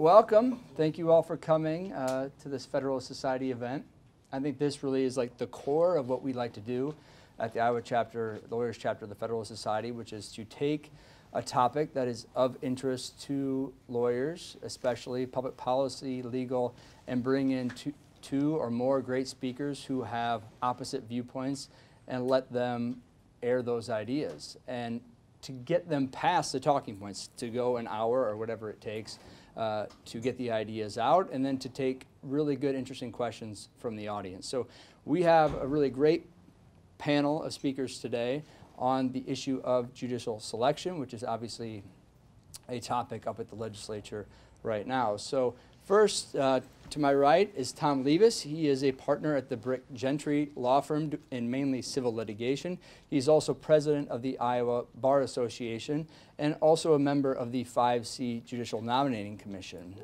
Welcome. Thank you all for coming to this Federalist Society event. I think this really is like the core of what we like to do at the Iowa Chapter, Lawyers Chapter of the Federalist Society, which is to take a topic that is of interest to lawyers, especially public policy, legal, and bring in two or more great speakers who have opposite viewpoints and let them air those ideas and to get them past the talking points, to go an hour or whatever it takes to get the ideas out, and then to take really good, interesting questions from the audience. So we have a really great panel of speakers today on the issue of judicial selection, which is obviously a topic up at the legislature right now. So first, to my right is Tom Levis. He is a partner at the Brick Gentry Law Firm in mainly civil litigation. He's also president of the Iowa Bar Association and also a member of the 5C Judicial Nominating Commission.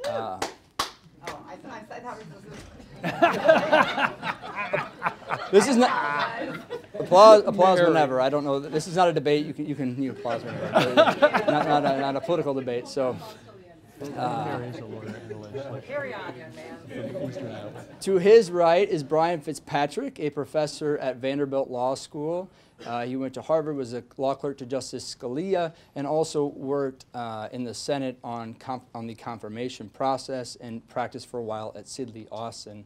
This is not applause whenever. I don't know. This is not a debate. You can need applause whenever. not a political debate. So, carry on, man. To his right is Brian Fitzpatrick, a professor at Vanderbilt Law School. He went to Harvard, was a law clerk to Justice Scalia, and also worked in the Senate on the confirmation process and practiced for a while at Sidley Austin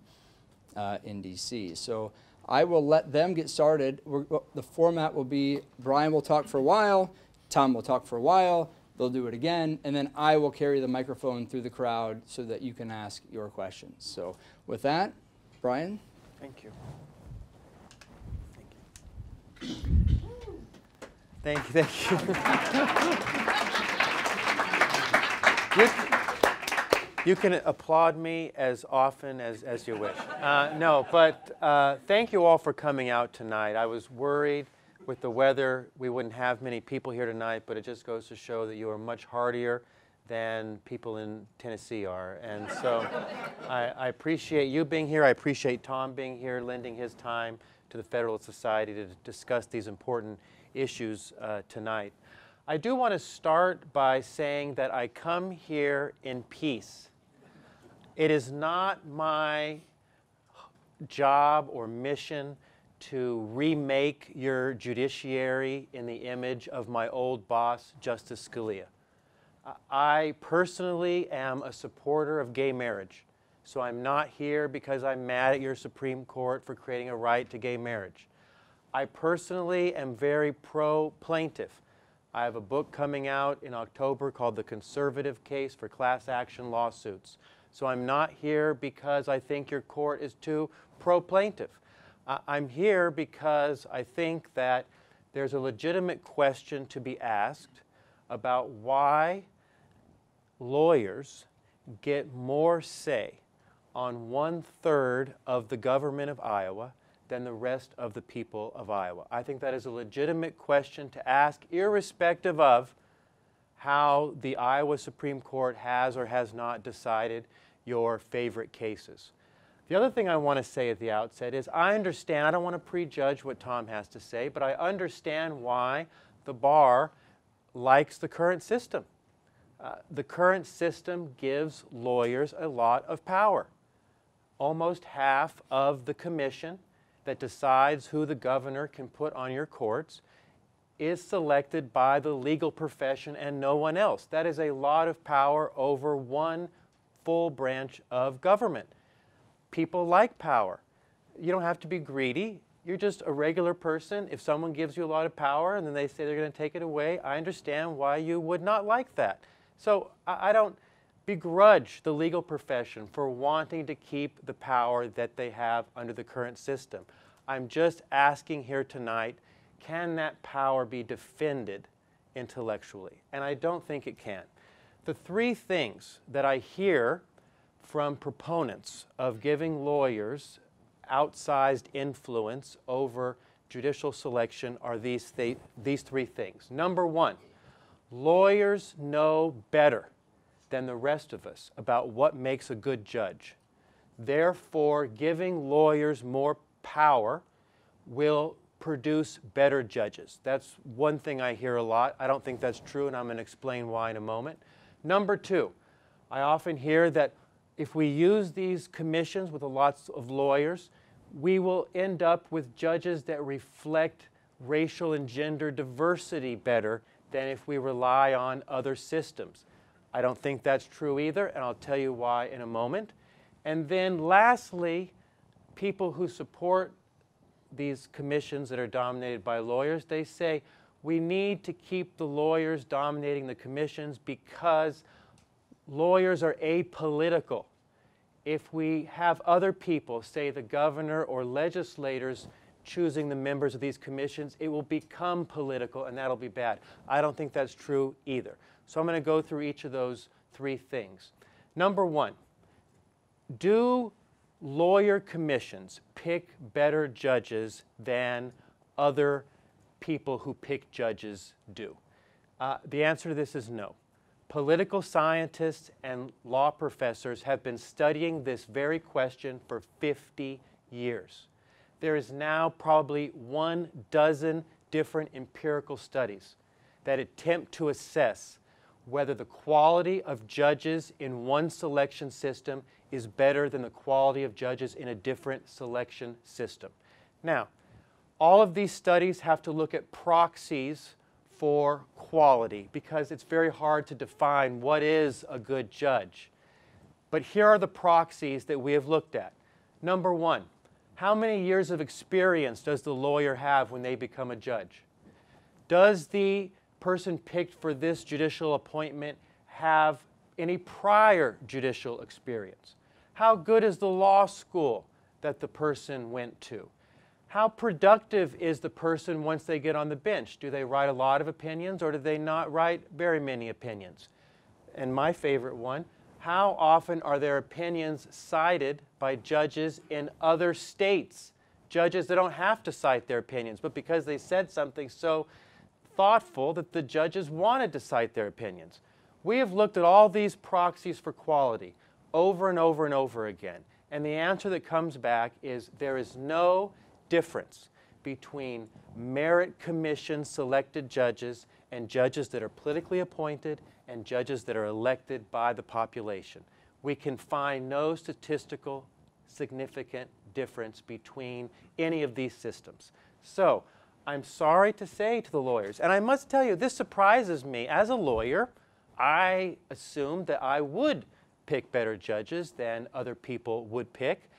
in D.C. So I will let them get started. The format will be Brian will talk for a while, Tom will talk for a while, they'll do it again, and then I will carry the microphone through the crowd so that you can ask your questions. So with that, Brian. Thank you. Thank you. Thank you, thank you. You can applaud me as often as you wish. Thank you all for coming out tonight. I was worried with the weather we wouldn't have many people here tonight, but it just goes to show that you are much hardier than people in Tennessee are. And so I appreciate you being here. I appreciate Tom being here, lending his time to the Federalist Society to discuss these important issues tonight. I do want to start by saying that I come here in peace. It is not my job or mission to remake your judiciary in the image of my old boss, Justice Scalia. I personally am a supporter of gay marriage, so I'm not here because I'm mad at your Supreme Court for creating a right to gay marriage. I personally am very pro-plaintiff. I have a book coming out in October called The Conservative Case for Class Action Lawsuits. So I'm not here because I think your court is too pro-plaintiff. I'm here because I think that there's a legitimate question to be asked about why lawyers get more say on 1/3 of the government of Iowa than the rest of the people of Iowa. I think that is a legitimate question to ask, irrespective of how the Iowa Supreme Court has or has not decided your favorite cases. The other thing I want to say at the outset is I understand, I don't want to prejudge what Tom has to say, but I understand why the bar likes the current system. The current system gives lawyers a lot of power. Almost half of the commission that decides who the governor can put on your courts is selected by the legal profession and no one else. That is a lot of power over one full branch of government. People like power. You don't have to be greedy. You're just a regular person. If someone gives you a lot of power and then they say they're going to take it away, I understand why you would not like that. So I don't begrudge the legal profession for wanting to keep the power that they have under the current system. I'm just asking here tonight, can that power be defended intellectually? And I don't think it can. The three things that I hear from proponents of giving lawyers outsized influence over judicial selection are these three things. Number one, lawyers know better than the rest of us about what makes a good judge. Therefore, giving lawyers more power will produce better judges. That's one thing I hear a lot. I don't think that's true, and I'm going to explain why in a moment. Number two, I often hear that if we use these commissions with a lot of lawyers, we will end up with judges that reflect racial and gender diversity better than if we rely on other systems. I don't think that's true either, and I'll tell you why in a moment. And then lastly, people who support these commissions that are dominated by lawyers, they say we need to keep the lawyers dominating the commissions because lawyers are apolitical. If we have other people, say the governor or legislators, choosing the members of these commissions, it will become political, and that'll be bad. I don't think that's true either. So I'm going to go through each of those three things. Number one, do lawyer commissions pick better judges than other people who pick judges do? The answer to this is no. Political scientists and law professors have been studying this very question for 50 years. There is now probably 1 dozen different empirical studies that attempt to assess whether the quality of judges in one selection system is better than the quality of judges in a different selection system. Now, all of these studies have to look at proxies for quality because it's very hard to define what is a good judge. But here are the proxies that we have looked at. Number one, how many years of experience does the lawyer have when they become a judge? Does the person picked for this judicial appointment have any prior judicial experience? How good is the law school that the person went to? How productive is the person once they get on the bench? Do they write a lot of opinions or do they not write very many opinions? And my favorite one, how often are their opinions cited by judges in other states? Judges that don't have to cite their opinions, but because they said something so thoughtful that the judges wanted to cite their opinions. We have looked at all these proxies for quality over and over and over again. And the answer that comes back is there is no difference between merit commission selected judges and judges that are politically appointed and judges that are elected by the population. We can find no statistical significant difference between any of these systems. So I'm sorry to say to the lawyers, and I must tell you, this surprises me. As a lawyer, I assumed that I would pick better judges than other people would pick,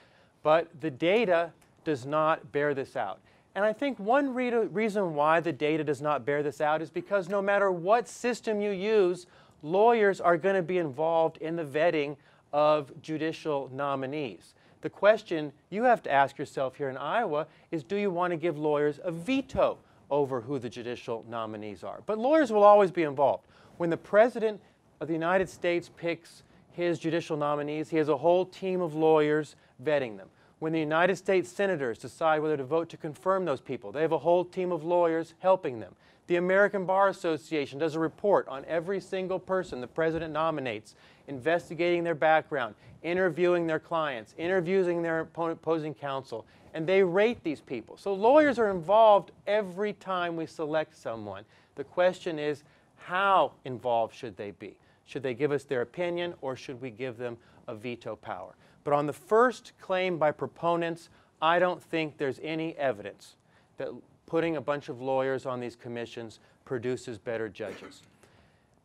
but the data does not bear this out. And I think one reason why the data does not bear this out is because no matter what system you use, lawyers are going to be involved in the vetting of judicial nominees. The question you have to ask yourself here in Iowa is, do you want to give lawyers a veto over who the judicial nominees are? But lawyers will always be involved. When the President of the United States picks his judicial nominees, he has a whole team of lawyers vetting them. When the United States senators decide whether to vote to confirm those people, they have a whole team of lawyers helping them. The American Bar Association does a report on every single person the President nominates, investigating their background, interviewing their clients, interviewing their opposing counsel, and they rate these people. So lawyers are involved every time we select someone. The question is, how involved should they be? Should they give us their opinion, or should we give them a veto power? But on the first claim by proponents, I don't think there's any evidence that putting a bunch of lawyers on these commissions produces better judges.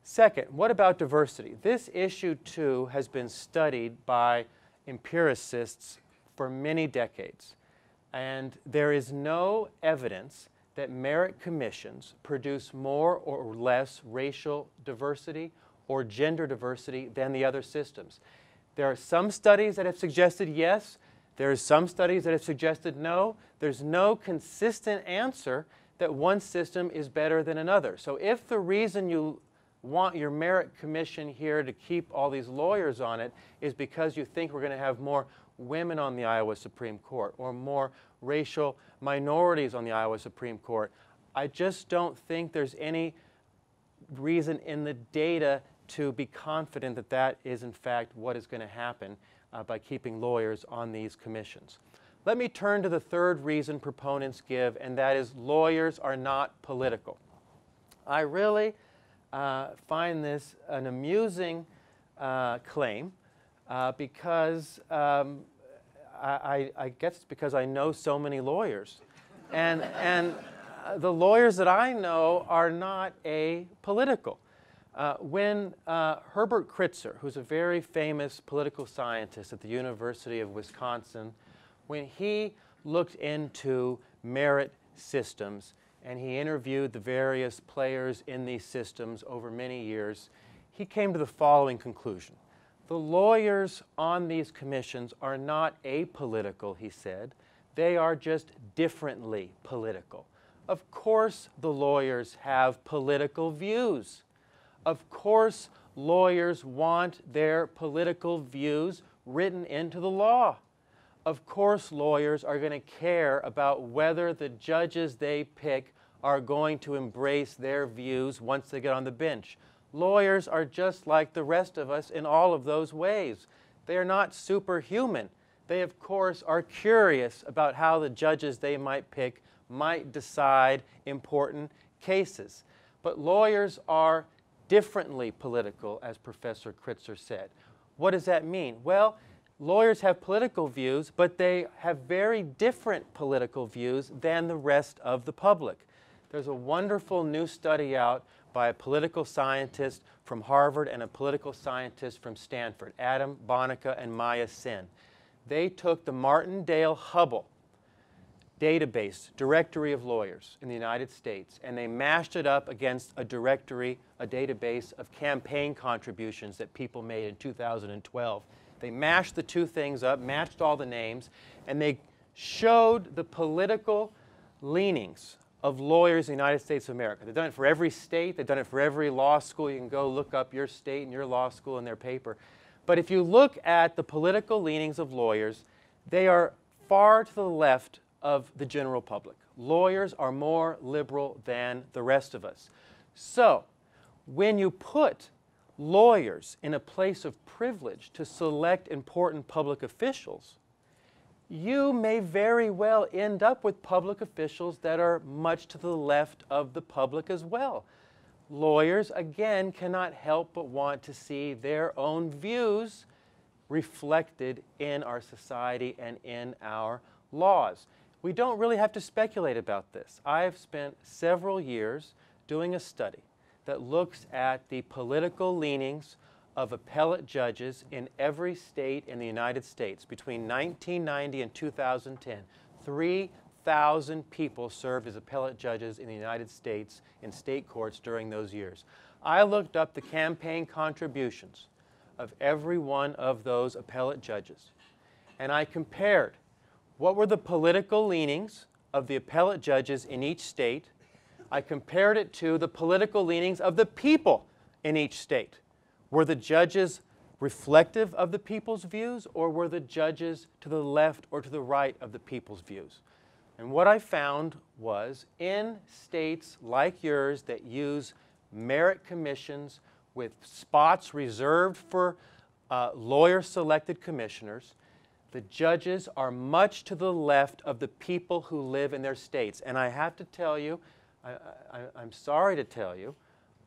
Second, what about diversity? This issue, too, has been studied by empiricists for many decades. And there is no evidence that merit commissions produce more or less racial diversity or gender diversity than the other systems. There are some studies that have suggested yes. There are some studies that have suggested no. There's no consistent answer that one system is better than another. So if the reason you want your merit commission here to keep all these lawyers on it is because you think we're going to have more women on the Iowa Supreme Court or more racial minorities on the Iowa Supreme Court, I just don't think there's any reason in the data to be confident that that is, in fact, what is going to happen by keeping lawyers on these commissions. Let me turn to the third reason proponents give, and that is lawyers are not political. I really find this an amusing claim because I guess it's because I know so many lawyers. And the lawyers that I know are not apolitical. When Herbert Kritzer, who's a very famous political scientist at the University of Wisconsin, when he looked into merit systems and he interviewed the various players in these systems over many years, he came to the following conclusion. The lawyers on these commissions are not apolitical, he said. They are just differently political. Of course the lawyers have political views. Of course lawyers want their political views written into the law. Of course lawyers are going to care about whether the judges they pick are going to embrace their views once they get on the bench. Lawyers are just like the rest of us in all of those ways. They are not superhuman. They, of course, are curious about how the judges they might pick might decide important cases. But lawyers are differently political, as Professor Kritzer said. What does that mean? Well, lawyers have political views, but they have very different political views than the rest of the public. There's a wonderful new study out by a political scientist from Harvard and a political scientist from Stanford, Adam Bonica and Maya Sen. They took the Martindale-Hubbell database, directory of lawyers in the United States, and they mashed it up against a directory, a database of campaign contributions that people made in 2012. They mashed the two things up, matched all the names, and they showed the political leanings of lawyers in the United States of America. They've done it for every state. They've done it for every law school. You can go look up your state and your law school in their paper. But if you look at the political leanings of lawyers, they are far to the left of the general public. Lawyers are more liberal than the rest of us. So when you put lawyers in a place of privilege to select important public officials, you may very well end up with public officials that are much to the left of the public as well. Lawyers, again, cannot help but want to see their own views reflected in our society and in our laws. We don't really have to speculate about this. I've spent several years doing a study that looks at the political leanings of appellate judges in every state in the United States. Between 1990 and 2010, 3,000 people served as appellate judges in the United States in state courts during those years. I looked up the campaign contributions of every one of those appellate judges, and I compared what were the political leanings of the appellate judges in each state. I compared it to the political leanings of the people in each state. Were the judges reflective of the people's views, or were the judges to the left or to the right of the people's views? And what I found was in states like yours that use merit commissions with spots reserved for lawyer-selected commissioners, the judges are much to the left of the people who live in their states. And I have to tell you, I'm sorry to tell you,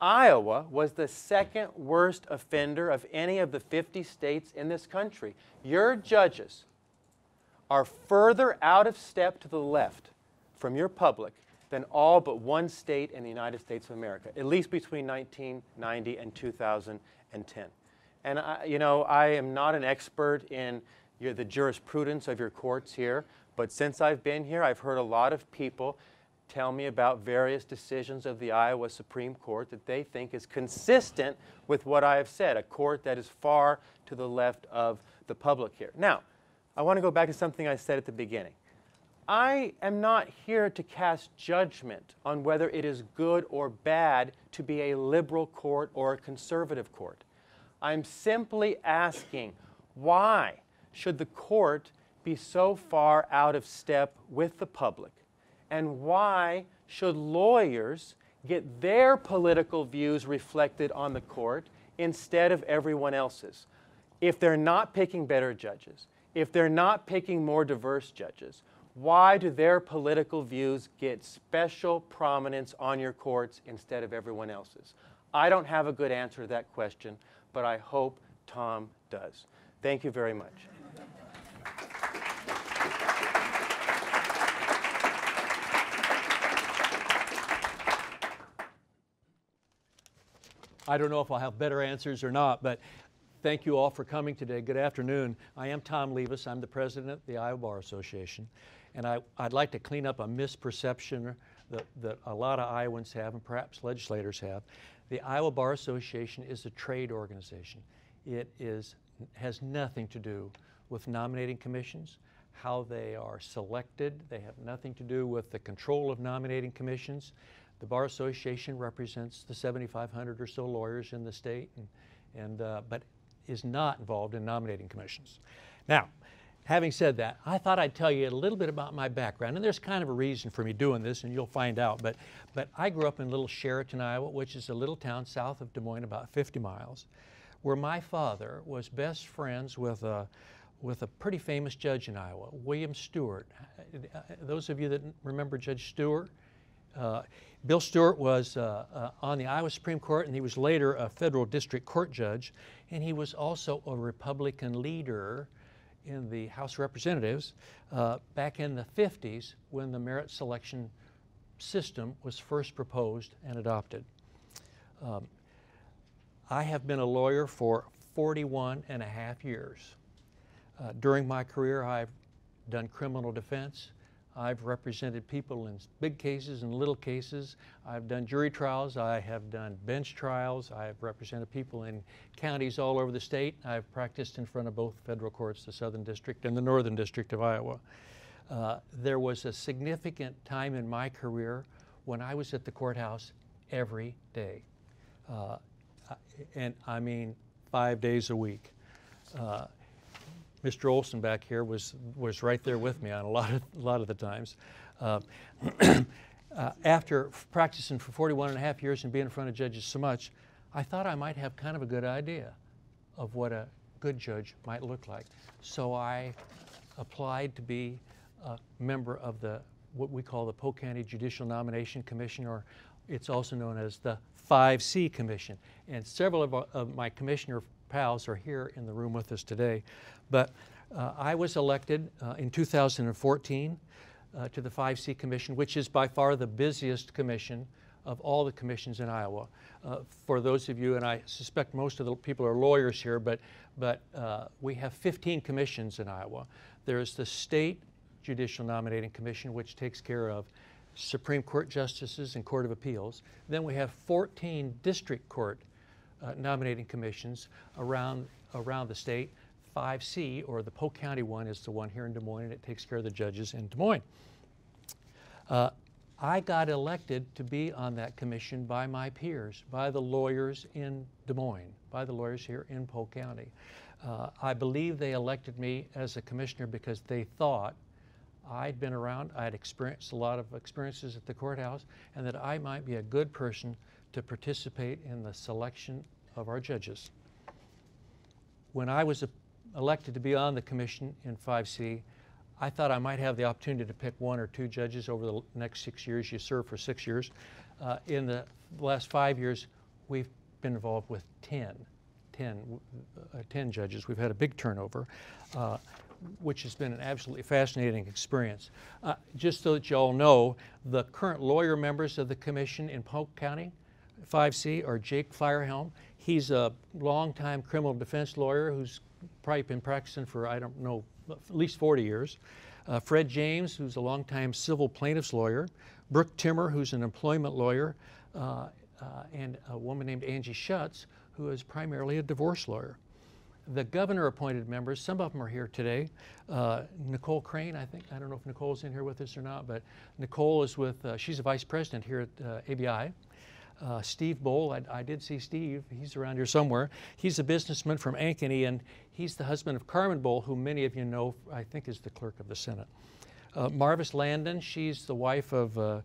Iowa was the second worst offender of any of the 50 states in this country. Your judges are further out of step to the left from your public than all but one state in the United States of America, at least between 1990 and 2010. And I am not an expert in the jurisprudence of your courts here, but since I've been here, I've heard a lot of people tell me about various decisions of the Iowa Supreme Court that they think is consistent with what I have said, a court that is far to the left of the public here. Now, I want to go back to something I said at the beginning. I am not here to cast judgment on whether it is good or bad to be a liberal court or a conservative court. I'm simply asking, why should the court be so far out of step with the public? And why should lawyers get their political views reflected on the court instead of everyone else's? If they're not picking better judges, if they're not picking more diverse judges, why do their political views get special prominence on your courts instead of everyone else's? I don't have a good answer to that question, but I hope Tom does. Thank you very much. I don't know if I'll have better answers or not, but thank you all for coming today. Good afternoon. I am Tom Levis. I'm the president of the Iowa Bar Association. And I'd like to clean up a misperception that a lot of Iowans have and perhaps legislators have. The Iowa Bar Association is a trade organization. It has nothing to do with nominating commissions, how they are selected. They have nothing to do with the control of nominating commissions. The Bar Association represents the 7,500 or so lawyers in the state, but is not involved in nominating commissions. Now, having said that, I thought I'd tell you a little bit about my background, and there's kind of a reason for me doing this, and you'll find out, but I grew up in little Sheraton, Iowa, which is a little town south of Des Moines, about 50 miles, where my father was best friends with a pretty famous judge in Iowa, William Stewart. Those of you that remember Judge Stewart, Bill Stewart was on the Iowa Supreme Court, and he was later a federal district court judge, and he was also a Republican leader in the House of Representatives back in the 50s when the merit selection system was first proposed and adopted. I have been a lawyer for 41 and a half years. During my career, I've done criminal defense. I've represented people in big cases and little cases. I've done jury trials. I have done bench trials. I've represented people in counties all over the state. I've practiced in front of both federal courts, the Southern District and the Northern District of Iowa. There was a significant time in my career when I was at the courthouse every day, and I mean 5 days a week. Mr. Olson back here was right there with me on a lot of the times. After practicing for 41 and a half years and being in front of judges so much, I thought I might have kind of a good idea of what a good judge might look like. So I applied to be a member of the what we call the Polk County Judicial Nomination Commission, or it's also known as the 5C Commission. And several of my commissioner pals are here in the room with us today. But I was elected in 2014 to the 5C Commission, which is by far the busiest commission of all the commissions in Iowa. For those of you, and I suspect most of the people are lawyers here, but we have 15 commissions in Iowa. There's the State Judicial Nominating Commission, which takes care of Supreme Court justices and Court of Appeals. Then we have 14 district court nominating commissions around the state. 5C, or the Polk County one, is the one here in Des Moines, and it takes care of the judges in Des Moines. I got elected to be on that commission by my peers, by the lawyers in Des Moines, by the lawyers here in Polk County. I believe they elected me as a commissioner because they thought I'd been around, I'd experienced a lot of experiences at the courthouse, and that I might be a good person to participate in the selection of our judges. When I was elected to be on the commission in 5C, I thought I might have the opportunity to pick one or two judges over the next 6 years. You serve for 6 years. In the last 5 years, we've been involved with 10 judges. We've had a big turnover, which has been an absolutely fascinating experience. Just so that you all know, the current lawyer members of the commission in Polk County, 5C, are Jake Feuerhelm. He's a longtime criminal defense lawyer who's probably been practicing for, I don't know, at least 40 years. Fred James, who's a longtime civil plaintiff's lawyer. Brooke Timmer, who's an employment lawyer, and a woman named Angie Schutz, who is primarily a divorce lawyer. The governor-appointed members, some of them are here today. Nicole Crane, I think, I don't know if Nicole's in here with us or not, but Nicole is with, she's a vice president here at ABI. Steve Boll, I did see Steve, he's around here somewhere. He's a businessman from Ankeny, and he's the husband of Carmen Boll, who many of you know, I think, is the clerk of the Senate. Marvis Landon, she's the wife of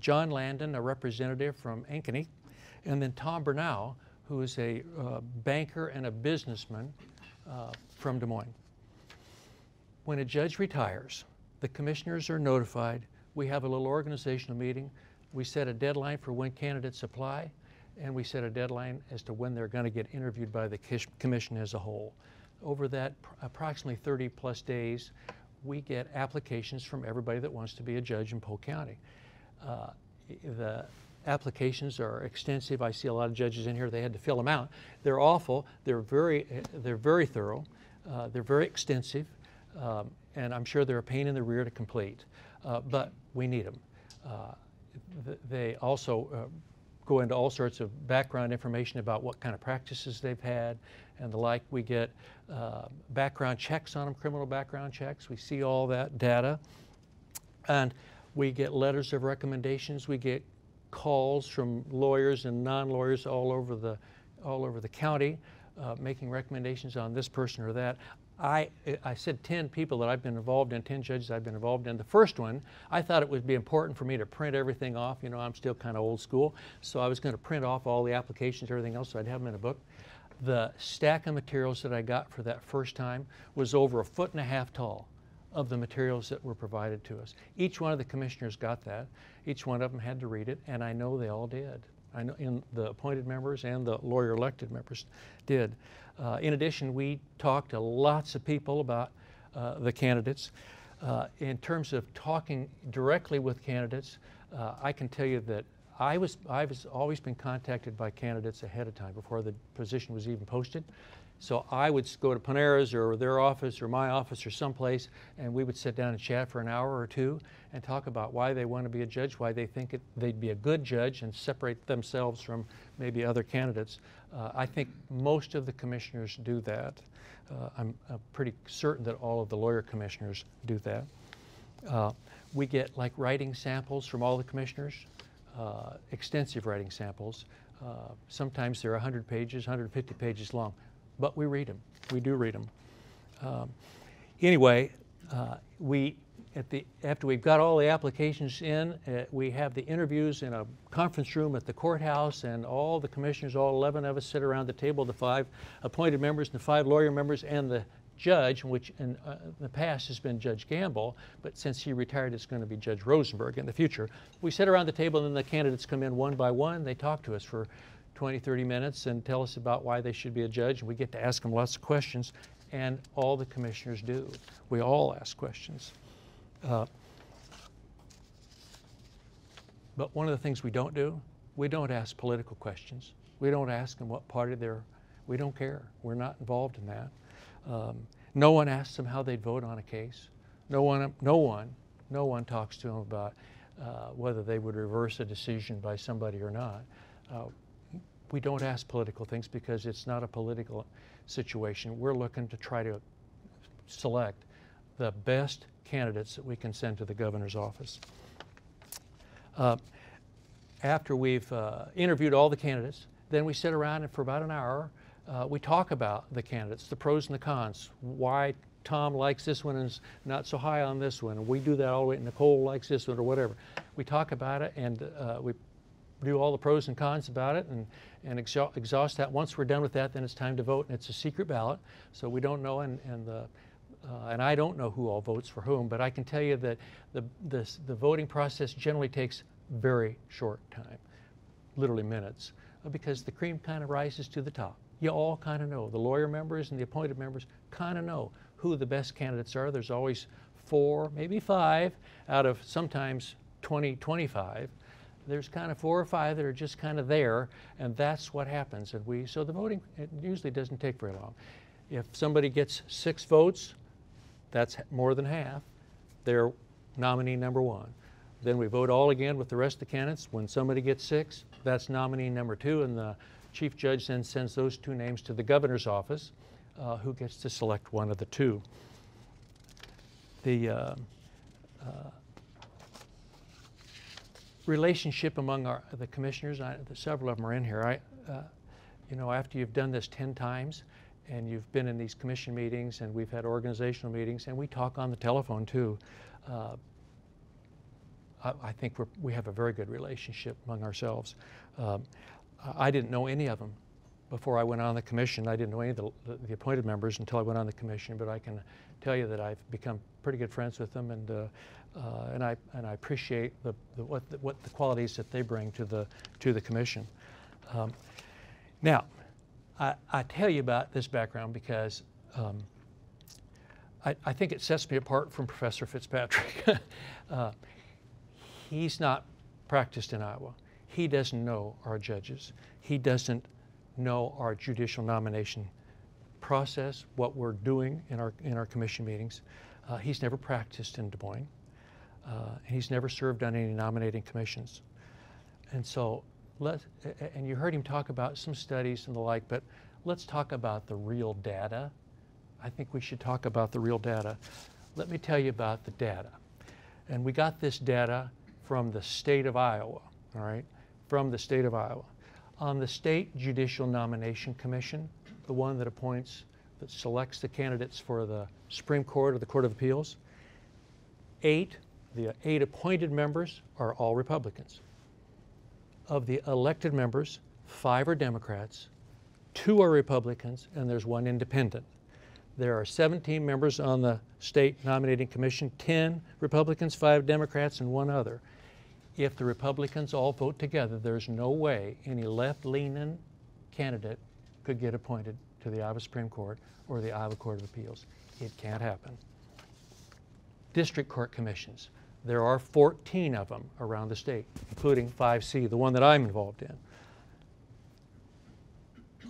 John Landon, a representative from Ankeny. And then Tom Bernal, who is a banker and a businessman from Des Moines. When a judge retires, the commissioners are notified. We have a little organizational meeting. We set a deadline for when candidates apply. and we set a deadline as to when they're going to get interviewed by the commission as a whole. Over that approximately 30 plus days, we get applications from everybody that wants to be a judge in Polk County. The applications are extensive. I see a lot of judges in here, they had to fill them out. They're awful, they're very thorough, they're very extensive, and I'm sure they're a pain in the rear to complete, but we need them. They also go into all sorts of background information about what kind of practices they've had and the like. We get background checks on them, criminal background checks. We see all that data. And we get letters of recommendations. We get calls from lawyers and non-lawyers all over the county making recommendations on this person or that. I said 10 people that I've been involved in, 10 judges I've been involved in. The first one, I thought it would be important for me to print everything off. You know, I'm still kind of old school, so I was going to print off all the applications, everything else, so I'd have them in a book. The stack of materials that I got for that first time was over 1.5 feet tall of the materials that were provided to us. Each one of the commissioners got that. Each one of them had to read it, and I know they all did. I know the appointed members and the lawyer-elected members did. In addition, we talked to lots of people about the candidates. In terms of talking directly with candidates, I can tell you that I've always been contacted by candidates ahead of time before the position was even posted. So I would go to Panera's or their office or my office or someplace, and we would sit down and chat for an hour or two and talk about why they want to be a judge, why they think they'd be a good judge, and separate themselves from maybe other candidates. I think most of the commissioners do that. I'm pretty certain that all of the lawyer commissioners do that. We get like writing samples from all the commissioners, extensive writing samples. Sometimes they're 100 pages, 150 pages long. But we read them. We do read them. Anyway, after we've got all the applications in, we have the interviews in a conference room at the courthouse, and all the commissioners, all 11 of us, sit around the table, the 5 appointed members and the 5 lawyer members and the judge, which in the past has been Judge Gamble, but since he retired, it's going to be Judge Rosenberg in the future. We sit around the table, and the candidates come in one by one. They talk to us for 20-30 minutes and tell us about why they should be a judge, and we get to ask them lots of questions, and all the commissioners do. We all ask questions. But one of the things we don't do, we don't ask political questions. We don't ask them what party we don't care. We're not involved in that. No one asks them how they'd vote on a case. No one talks to them about whether they would reverse a decision by somebody or not. We don't ask political things because it's not a political situation. We're looking to try to select the best candidates that we can send to the governor's office. After we've interviewed all the candidates, then we sit around and for about an hour we talk about the candidates, the pros and the cons, why Tom likes this one and is not so high on this one. We do that all the way. Nicole likes this one or whatever. We talk about it, and we do all the pros and cons about it, and exhaust that. Once we're done with that, then it's time to vote, and it's a secret ballot, so we don't know, and I don't know who all votes for whom, but I can tell you that the voting process generally takes very short time, literally minutes, because the cream kind of rises to the top. You all kind of know. The lawyer members and the appointed members kind of know who the best candidates are. There's always 4, maybe 5, out of sometimes 20, 25. There's kind of 4 or 5 that are just kind of there, and that's what happens. And so the voting, it usually doesn't take very long. If somebody gets 6 votes, that's more than half. They're nominee number 1. Then we vote all again with the rest of the candidates. When somebody gets 6, that's nominee number 2, and the chief judge then sends those 2 names to the governor's office, who gets to select one of the 2. The relationship among the commissioners, several of them are in here. You know, after you've done this 10 times and you've been in these commission meetings, and we've had organizational meetings, and we talk on the telephone too, I think we have a very good relationship among ourselves. I didn't know any of them before I went on the commission. I didn't know any of the appointed members until I went on the commission, but I can tell you that I've become pretty good friends with them, and I appreciate what the qualities that they bring to the commission. Now, I tell you about this background because I think it sets me apart from Professor Fitzpatrick. He's not practiced in Iowa. He doesn't know our judges. He doesn't know our judicial nomination process, what we're doing in our commission meetings. He's never practiced in Des Moines. And he's never served on any nominating commissions. And so, and you heard him talk about some studies and the like, but let's talk about the real data. I think we should talk about the real data. Let me tell you about the data. And we got this data from the state of Iowa, all right? From the state of Iowa. On the State Judicial Nomination Commission, the one that appoints, that selects the candidates for the Supreme Court or the Court of Appeals, the eight appointed members are all Republicans. Of the elected members, 5 are Democrats, 2 are Republicans, and there's 1 independent. There are 17 members on the State Nominating Commission, 10 Republicans, 5 Democrats, and 1 other. If the Republicans all vote together, there's no way any left-leaning candidate could get appointed to the Iowa Supreme Court or the Iowa Court of Appeals. It can't happen. District court commissions. There are 14 of them around the state, including 5C, the one that I'm involved in.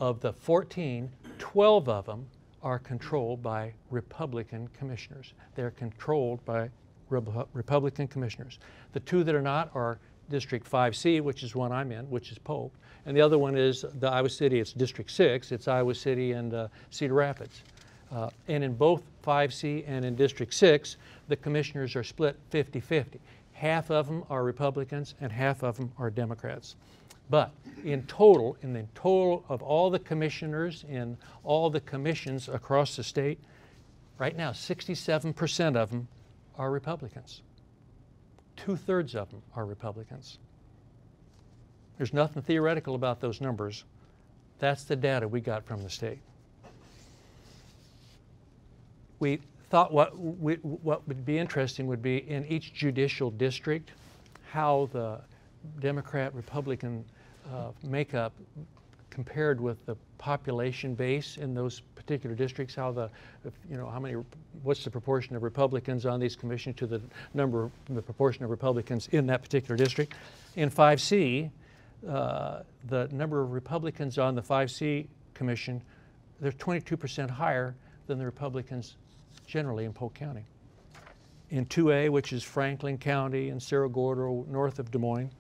Of the 14, 12 of them are controlled by Republican commissioners. They're controlled by Republican commissioners. The 2 that are not are District 5C, which is one I'm in, which is Polk, and the other one is the Iowa City, it's District 6, it's Iowa City and Cedar Rapids. And in both 5C and in District 6, the commissioners are split 50-50. Half of them are Republicans and half of them are Democrats. But in the total of all the commissioners in all the commissions across the state, right now 67% of them are Republicans. 2/3 of them are Republicans. There's nothing theoretical about those numbers. That's the data we got from the state. We thought what would be interesting would be in each judicial district how the Democrat-Republican makeup compared with the population base in those particular districts, what's the proportion of Republicans on these commissions to the proportion of Republicans in that particular district. In 5C, the number of Republicans on the 5C commission, they're 22% higher than the Republicans generally in Polk County. In 2A, which is Franklin County and Cerro Gordo, north of Des Moines,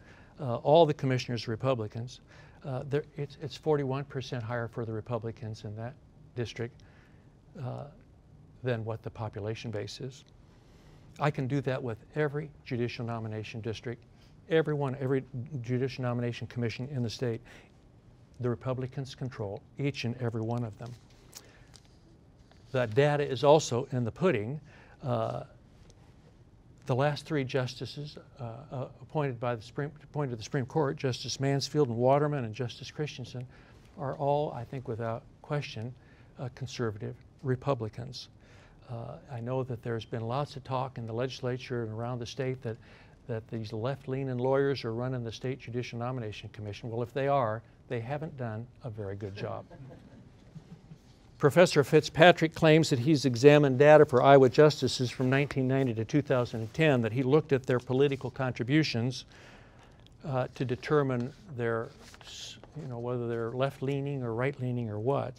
all the commissioners are Republicans. It's 41% higher for the Republicans in that district than what the population base is. I can do that with every judicial nomination district, every judicial nomination commission in the state. The Republicans control each and every one of them. The data is also in the pudding. The last 3 justices appointed to the Supreme Court, Justice Mansfield and Waterman and Justice Christensen, are all, I think without question, conservative Republicans. I know that there's been lots of talk in the legislature and around the state that these left-leaning lawyers are running the State Judicial Nomination Commission. Well, if they are, they haven't done a very good job. Professor Fitzpatrick claims that he's examined data for Iowa justices from 1990 to 2010, that he looked at their political contributions to determine their, whether they're left-leaning or right-leaning or what.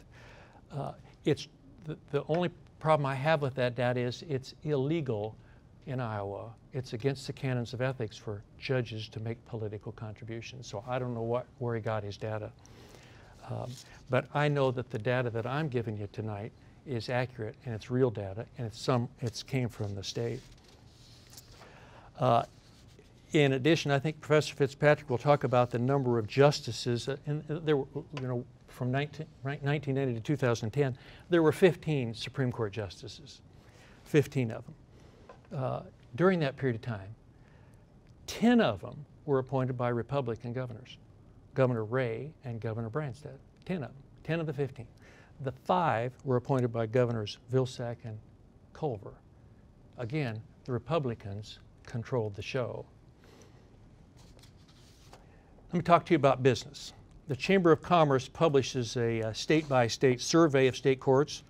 The only problem I have with that data is it's illegal in Iowa. It's against the canons of ethics for judges to make political contributions. So I don't know where he got his data. But I know that the data that I'm giving you tonight is accurate, and it's real data, and it came from the state. In addition, I think Professor Fitzpatrick will talk about the number of justices, and there were, from 1990 to 2010, there were 15 Supreme Court justices, 15 of them. During that period of time, 10 of them were appointed by Republican governors. Governor Ray and Governor Branstad, 10 of them, 10 of the 15. The 5 were appointed by Governors Vilsack and Culver. Again, the Republicans controlled the show. Let me talk to you about business. the Chamber of Commerce publishes a state-by-state survey of state courts.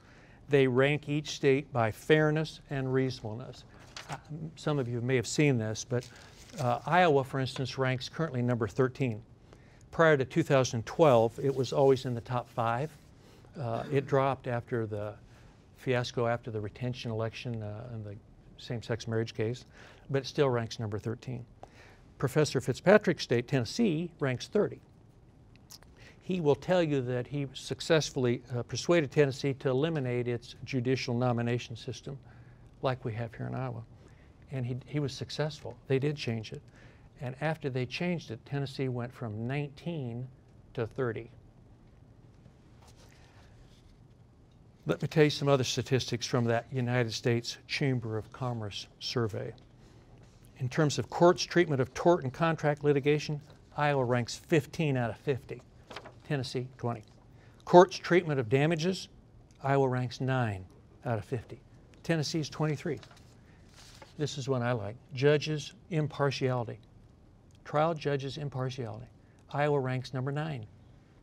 They rank each state by fairness and reasonableness. Some of you may have seen this, but Iowa, for instance, ranks currently number 13. Prior to 2012, it was always in the top 5. It dropped after the fiasco after the retention election in the same-sex marriage case, but it still ranks number 13. Professor Fitzpatrick's state, Tennessee, ranks 30. He will tell you that he successfully persuaded Tennessee to eliminate its judicial nomination system like we have here in Iowa. And he was successful. They did change it. And after they changed it, Tennessee went from 19 to 30. Let me tell you some other statistics from that United States Chamber of Commerce survey. In terms of courts' treatment of tort and contract litigation, Iowa ranks 15 out of 50. Tennessee, 20. Court's treatment of damages, Iowa ranks 9 out of 50. Tennessee's 23. This is one I like. Judges' impartiality. Trial judges' impartiality. Iowa ranks number 9.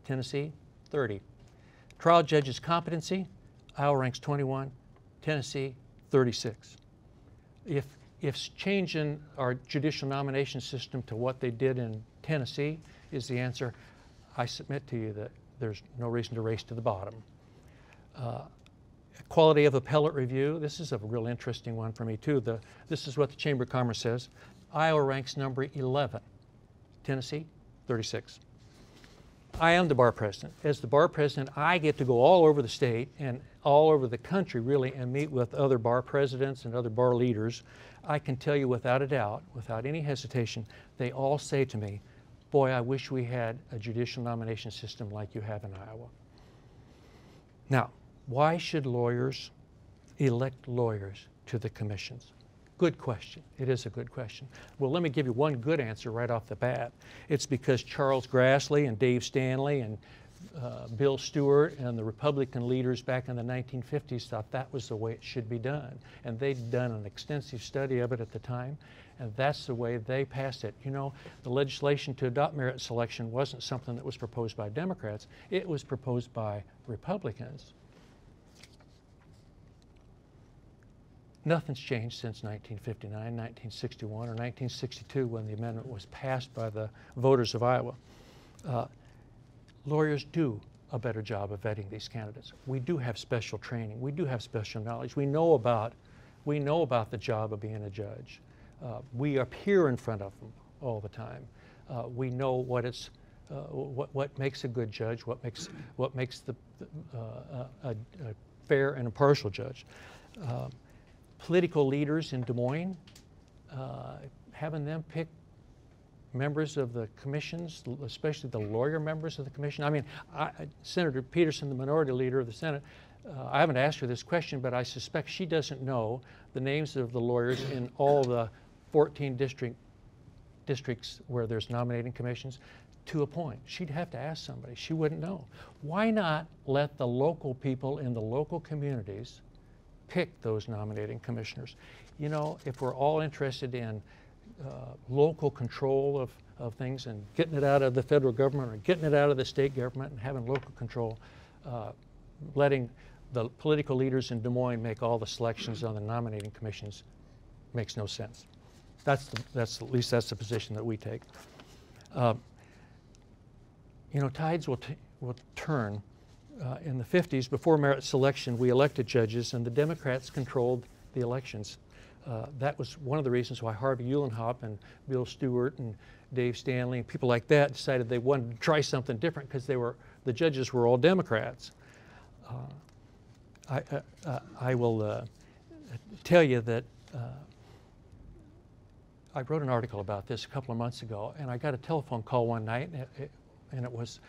Tennessee, 30. Trial judges' competency, Iowa ranks 21. Tennessee, 36. If changing our judicial nomination system to what they did in Tennessee is the answer, I submit to you that there's no reason to race to the bottom. Quality of appellate review, this is a real interesting one for me too. This is what the Chamber of Commerce says. Iowa ranks number 11, Tennessee, 36. I am the bar president. As the bar president, I get to go all over the state and all over the country really and meet with other bar presidents and other bar leaders. I can tell you without a doubt, without any hesitation, they all say to me, boy, I wish we had a judicial nomination system like you have in Iowa. Now, why should lawyers elect lawyers to the commissions? Good question. It is a good question. Well, let me give you one good answer right off the bat. It's because Charles Grassley and Dave Stanley and Bill Stewart and the Republican leaders back in the 1950s thought that was the way it should be done. And they'd done an extensive study of it at the time. And that's the way they passed it. You know, the legislation to adopt merit selection wasn't something that was proposed by Democrats. It was proposed by Republicans. Nothing's changed since 1959, 1961, or 1962 when the amendment was passed by the voters of Iowa. Lawyers do a better job of vetting these candidates. We do have special training. We do have special knowledge. We know about the job of being a judge. We appear in front of them all the time. We know what it's, what makes a good judge, what makes a fair and impartial judge. Political leaders in Des Moines, having them pick members of the commissions, especially the lawyer members of the commission. I mean, Senator Peterson, the minority leader of the Senate, I haven't asked her this question, but I suspect she doesn't know the names of the lawyers in all the 14 districts where there's nominating commissions to a point. She'd have to ask somebody. She wouldn't know. Why not let the local people in the local communities pick those nominating commissioners? You know, if we're all interested in local control of things and getting it out of the federal government or getting it out of the state government and having local control, letting the political leaders in Des Moines make all the selections on the nominating commissions makes no sense. That's at least that's the position that we take. You know, tides will turn. In the 50s, before merit selection, we elected judges, and the Democrats controlled the elections. That was one of the reasons why Harvey Uhlenhop and Bill Stewart and Dave Stanley and people like that decided they wanted to try something different because the judges were all Democrats. I will tell you that I wrote an article about this a couple of months ago, and I got a telephone call one night, and it was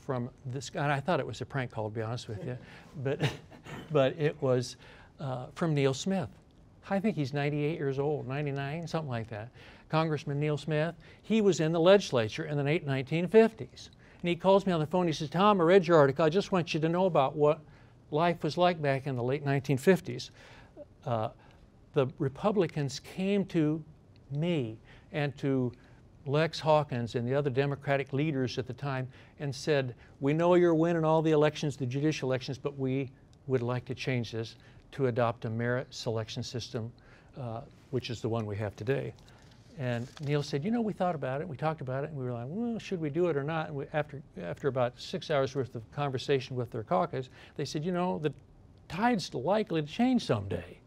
from this guy, and I thought it was a prank call, to be honest with you, but it was from Neil Smith. I think he's 98 years old, 99, something like that. Congressman Neil Smith, he was in the legislature in the late 1950s. And he calls me on the phone, he says, Tom, I read your article, I just want you to know about what life was like back in the late 1950s. The Republicans came to me and to Lex Hawkins and the other Democratic leaders at the time and said, we know you're winning all the elections, the judicial elections, but we would like to change this to adopt a merit selection system, which is the one we have today. And Neil said, you know, we thought about it, we talked about it, and we were like, well, should we do it or not? And we, after about 6 hours worth of conversation with their caucus, they said, you know, the tide's likely to change someday.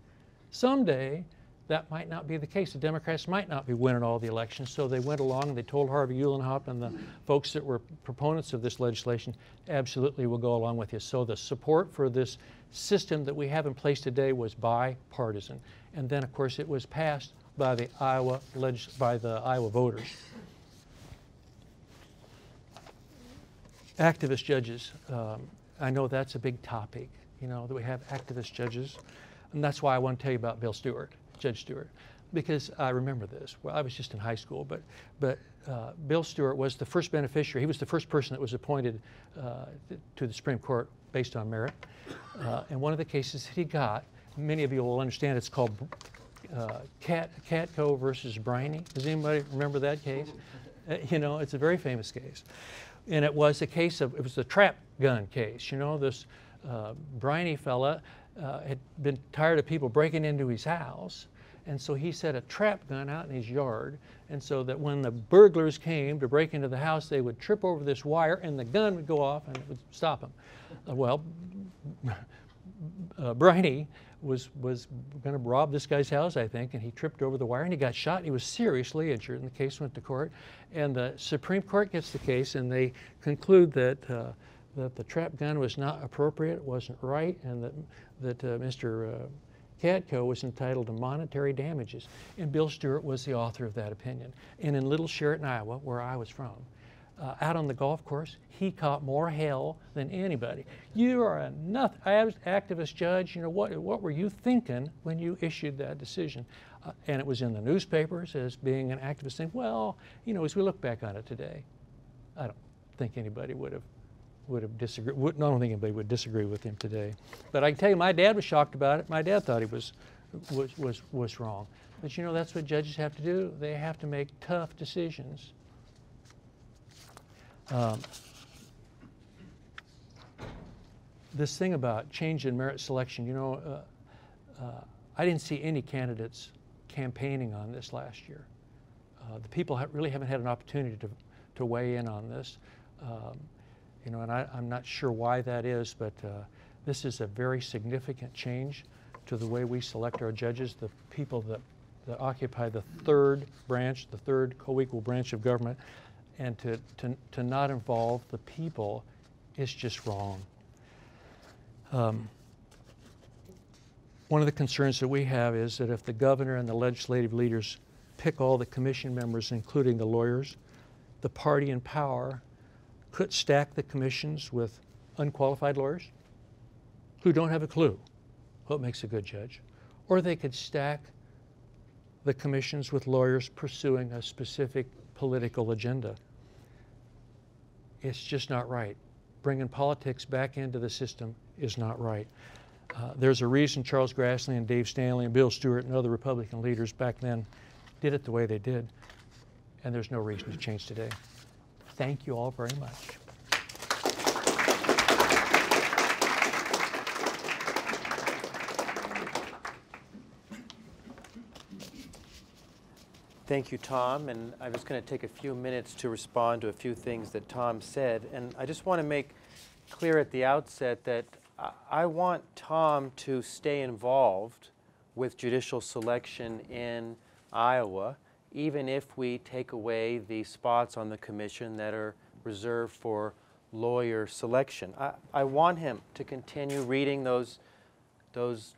Someday, that might not be the case. The Democrats might not be winning all the elections. So they went along and they told Harvey Uhlenhop and the folks that were proponents of this legislation, absolutely, we'll go along with you. So the support for this system that we have in place today was bipartisan. And then, of course, it was passed by the Iowa voters. Activist judges, I know that's a big topic, you know, that we have activist judges. And that's why I want to tell you about Bill Stewart. Judge Stewart, because I remember this. Well, I was just in high school, but Bill Stewart was the first beneficiary. He was the first person that was appointed to the Supreme Court based on merit. And one of the cases that he got, many of you will understand, it's called Catco versus Briney. Does anybody remember that case? You know, it's a very famous case. And it was a case of, it was the trap gun case. You know, this Briney fella had been tired of people breaking into his house, and so he set a trap gun out in his yard, and so that when the burglars came to break into the house, they would trip over this wire and the gun would go off and it would stop them. Briney was going to rob this guy's house, I think, and he tripped over the wire and he got shot. He was seriously injured, and the case went to court, and the Supreme Court gets the case, and they conclude that the trap gun was not appropriate, wasn't right, and that Mr. Catco was entitled to monetary damages. And Bill Stewart was the author of that opinion. And in Little Sheraton, Iowa, where I was from, out on the golf course, he caught more hell than anybody. You are a nothing, activist judge, you know, what were you thinking when you issued that decision? And it was in the newspapers as being an activist thing. Well, you know, as we look back on it today, I don't think anybody would have disagreed. I don't think anybody would disagree with him today. But I can tell you, my dad was shocked about it. My dad thought he was wrong. But you know, that's what judges have to do. They have to make tough decisions. This thing about change in merit selection, you know, I didn't see any candidates campaigning on this last year. The people really haven't had an opportunity to weigh in on this. You know, and I'm not sure why that is, but this is a very significant change to the way we select our judges, the people that occupy the third branch, the third co-equal branch of government, and to not involve the people is just wrong. One of the concerns that we have is that if the governor and the legislative leaders pick all the commission members, including the lawyers, the party in power could stack the commissions with unqualified lawyers who don't have a clue what makes a good judge, or they could stack the commissions with lawyers pursuing a specific political agenda. It's just not right. Bringing politics back into the system is not right. There's a reason Charles Grassley and Dave Stanley and Bill Stewart and other Republican leaders back then did it the way they did, and there's no reason to change today. Thank you all very much. Thank you, Tom. And I was going to take a few minutes to respond to a few things that Tom said. And I just want to make clear at the outset that I want Tom to stay involved with judicial selection in Iowa, even if we take away the spots on the commission that are reserved for lawyer selection. I want him to continue reading those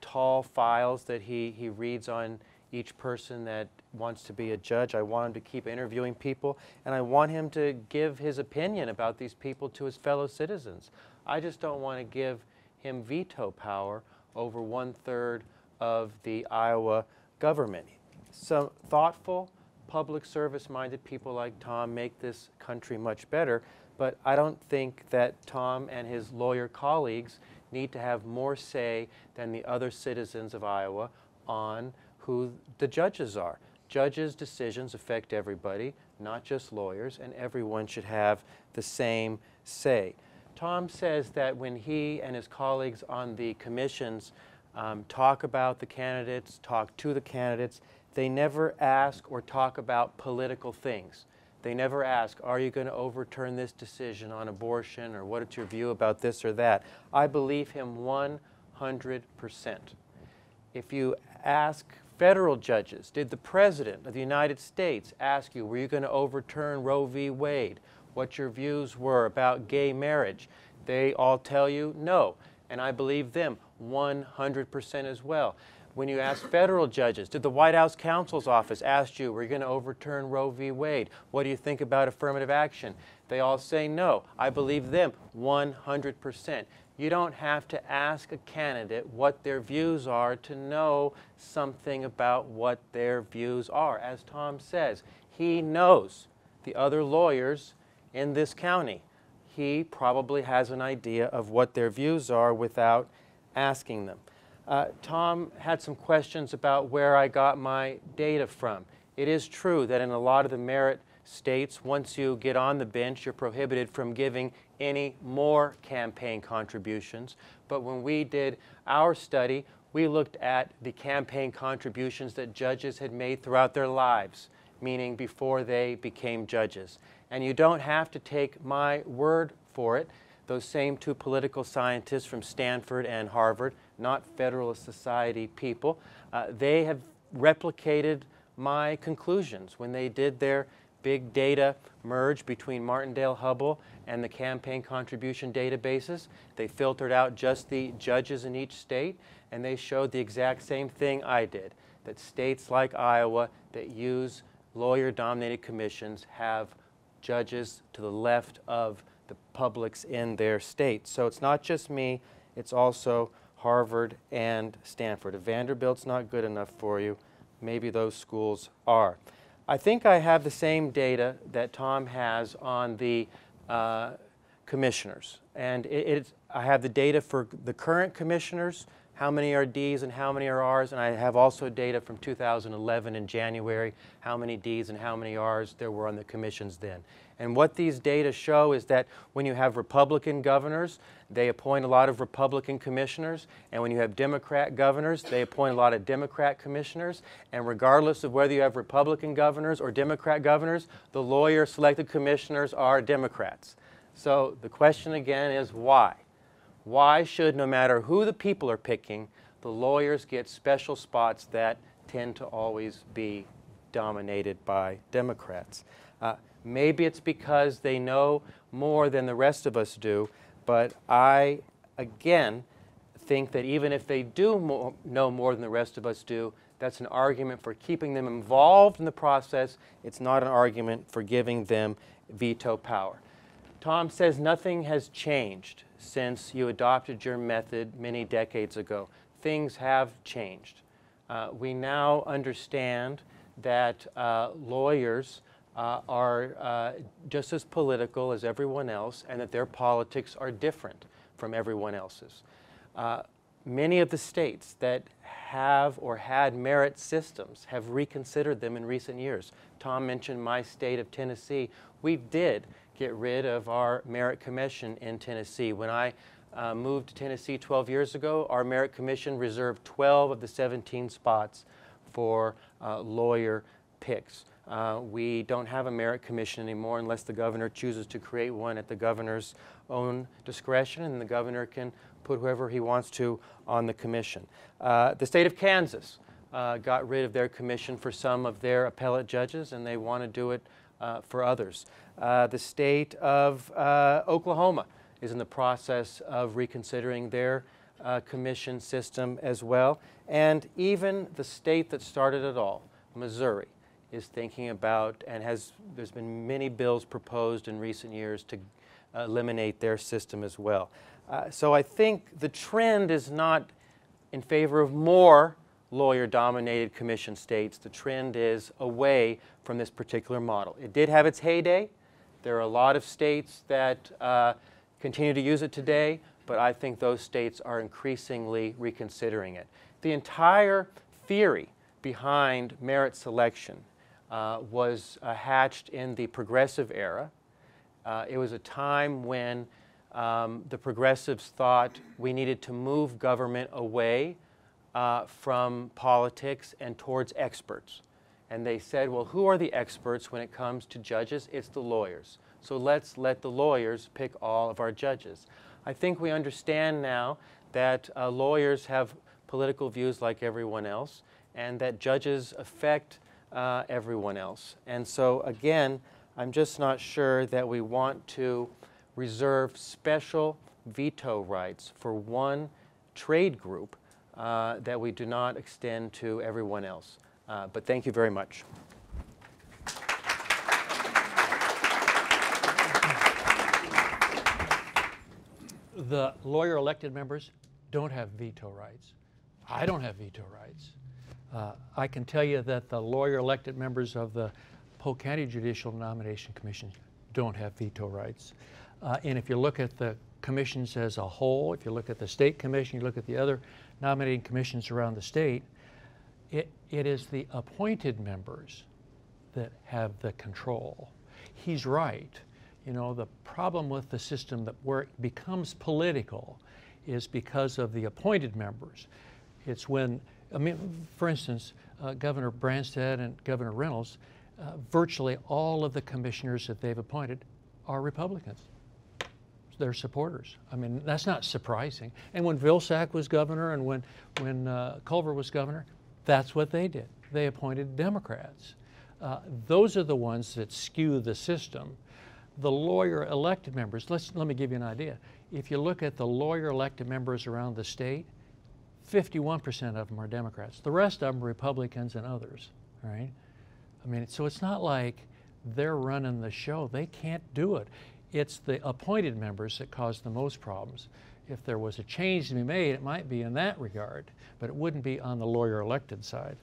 tall files that he reads on each person that wants to be a judge. I want him to keep interviewing people, and I want him to give his opinion about these people to his fellow citizens. I just don't want to give him veto power over 1/3 of the Iowa government. Some thoughtful, public service-minded people like Tom make this country much better, but I don't think that Tom and his lawyer colleagues need to have more say than the other citizens of Iowa on who the judges are. Judges' decisions affect everybody, not just lawyers, and everyone should have the same say. Tom says that when he and his colleagues on the commissions talk about the candidates, talk to the candidates, they never ask or talk about political things. They never ask, are you going to overturn this decision on abortion, or what is your view about this or that? I believe him 100%. If you ask federal judges, did the President of the United States ask you, were you going to overturn Roe v. Wade, what your views were about gay marriage? They all tell you no, and I believe them 100% as well. When you ask federal judges, did the White House counsel's office ask you, were you going to overturn Roe v. Wade? What do you think about affirmative action? They all say no. I believe them 100%. You don't have to ask a candidate what their views are to know something about what their views are. As Tom says, he knows the other lawyers in this county. He probably has an idea of what their views are without asking them. Tom had some questions about where I got my data from. It is true that in a lot of the merit states, once you get on the bench, you're prohibited from giving any more campaign contributions. But when we did our study, we looked at the campaign contributions that judges had made throughout their lives, meaning before they became judges. And you don't have to take my word for it. Those same two political scientists from Stanford and Harvard, not Federalist Society people, they have replicated my conclusions when they did their big data merge between Martindale-Hubbell and the campaign contribution databases. They filtered out just the judges in each state, and they showed the exact same thing I did, that states like Iowa that use lawyer-dominated commissions have judges to the left of the publics in their state. So it's not just me, it's also Harvard and Stanford. If Vanderbilt's not good enough for you, maybe those schools are. I think I have the same data that Tom has on the commissioners. And I have the data for the current commissioners, how many are D's and how many are R's, and I have also data from 2011 in January, how many D's and how many R's there were on the commissions then. And what these data show is that when you have Republican governors, they appoint a lot of Republican commissioners, and when you have Democrat governors, they appoint a lot of Democrat commissioners, and regardless of whether you have Republican governors or Democrat governors, the lawyer-selected commissioners are Democrats. So the question again is why? Why should, no matter who the people are picking, the lawyers get special spots that tend to always be dominated by Democrats? Maybe it's because they know more than the rest of us do, but I, again, think that even if they do know more than the rest of us do, that's an argument for keeping them involved in the process. It's not an argument for giving them veto power. Tom says nothing has changed since you adopted your method many decades ago. Things have changed. We now understand that lawyers are just as political as everyone else, and that their politics are different from everyone else's. Many of the states that have or had merit systems have reconsidered them in recent years. Tom mentioned my state of Tennessee. We did get rid of our merit commission in Tennessee. When I moved to Tennessee 12 years ago, our merit commission reserved 12 of the 17 spots for lawyer picks. We don't have a merit commission anymore unless the governor chooses to create one at the governor's own discretion, and the governor can put whoever he wants to on the commission. The state of Kansas got rid of their commission for some of their appellate judges, and they want to do it for others. The state of Oklahoma is in the process of reconsidering their commission system as well, and even the state that started it all, Missouri, is thinking about, and there's been many bills proposed in recent years to eliminate their system as well. So I think the trend is not in favor of more lawyer-dominated commission states. The trend is away from this particular model. It did have its heyday. There are a lot of states that continue to use it today, but I think those states are increasingly reconsidering it. The entire theory behind merit selection was hatched in the progressive era. It was a time when the progressives thought we needed to move government away from politics and towards experts. And they said, well, who are the experts when it comes to judges? It's the lawyers. So let's let the lawyers pick all of our judges. I think we understand now that lawyers have political views like everyone else, and that judges affect everyone else. And so again, I'm just not sure that we want to reserve special veto rights for one trade group that we do not extend to everyone else. But thank you very much. The lawyer elected members don't have veto rights. I don't have veto rights. I can tell you that the lawyer elected members of the Polk County Judicial Nomination Commission don't have veto rights. And if you look at the commissions as a whole, if you look at the state commission, you look at the other nominating commissions around the state, it is the appointed members that have the control. He's right. You know, the problem with the system that where it becomes political is because of the appointed members. It's when, I mean, for instance, Governor Branstad and Governor Reynolds, virtually all of the commissioners that they've appointed are Republicans. They're supporters. I mean, that's not surprising. And when Vilsack was governor and when Culver was governor, that's what they did. They appointed Democrats. Those are the ones that skew the system. The lawyer elected members, let me give you an idea. If you look at the lawyer elected members around the state, 51% of them are Democrats. The rest of them are Republicans and others, right? I mean, so it's not like they're running the show. They can't do it. It's the appointed members that cause the most problems. If there was a change to be made, it might be in that regard, but it wouldn't be on the lawyer elected side.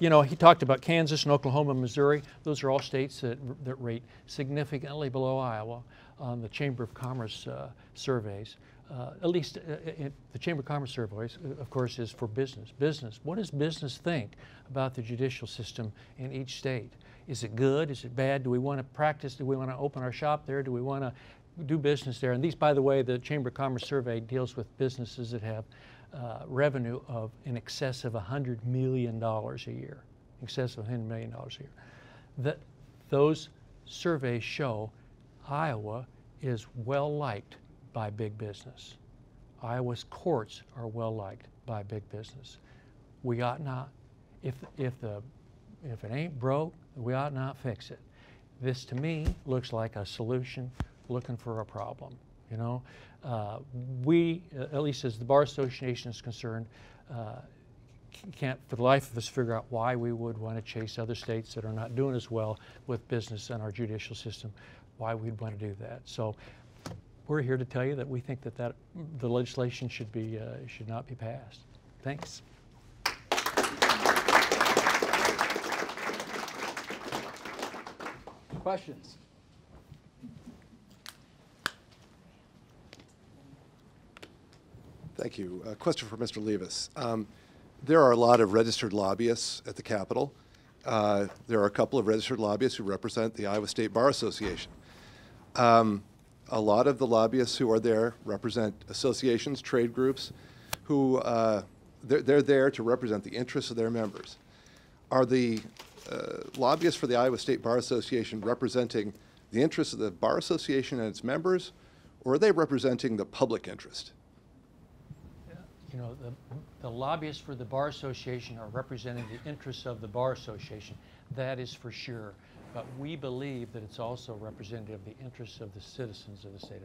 You know, he talked about Kansas and Oklahoma, Missouri. Those are all states that rate significantly below Iowa on the Chamber of Commerce surveys. At least the Chamber of Commerce surveys, of course, is for business. Business, what does business think about the judicial system in each state? Is it good? Is it bad? Do we want to practice? Do we want to open our shop there? Do we want to do business there? And these, by the way, the Chamber of Commerce survey deals with businesses that have revenue of in excess of $100 million a year, in excess of $100 million a year. Those surveys show Iowa is well liked by big business. Iowa's courts are well liked by big business. We ought not, if it ain't broke, we ought not fix it. This to me looks like a solution looking for a problem. You know, we, at least as the Bar Association is concerned, can't for the life of us figure out why we would want to chase other states that are not doing as well with business and our judicial system, why we'd want to do that. So we're here to tell you that we think that the legislation should not be passed. Thanks. Questions? Thank you. A question for Mr. Levis. There are a lot of registered lobbyists at the Capitol. There are a couple of registered lobbyists who represent the Iowa State Bar Association. A lot of the lobbyists who are there represent associations, trade groups, who they're there to represent the interests of their members. Are the lobbyists for the Iowa State Bar Association representing the interests of the Bar Association and its members, or are they representing the public interest? You know, the lobbyists for the Bar Association are representing the interests of the Bar Association. That is for sure. But we believe that it's also representative of the interests of the citizens of the state of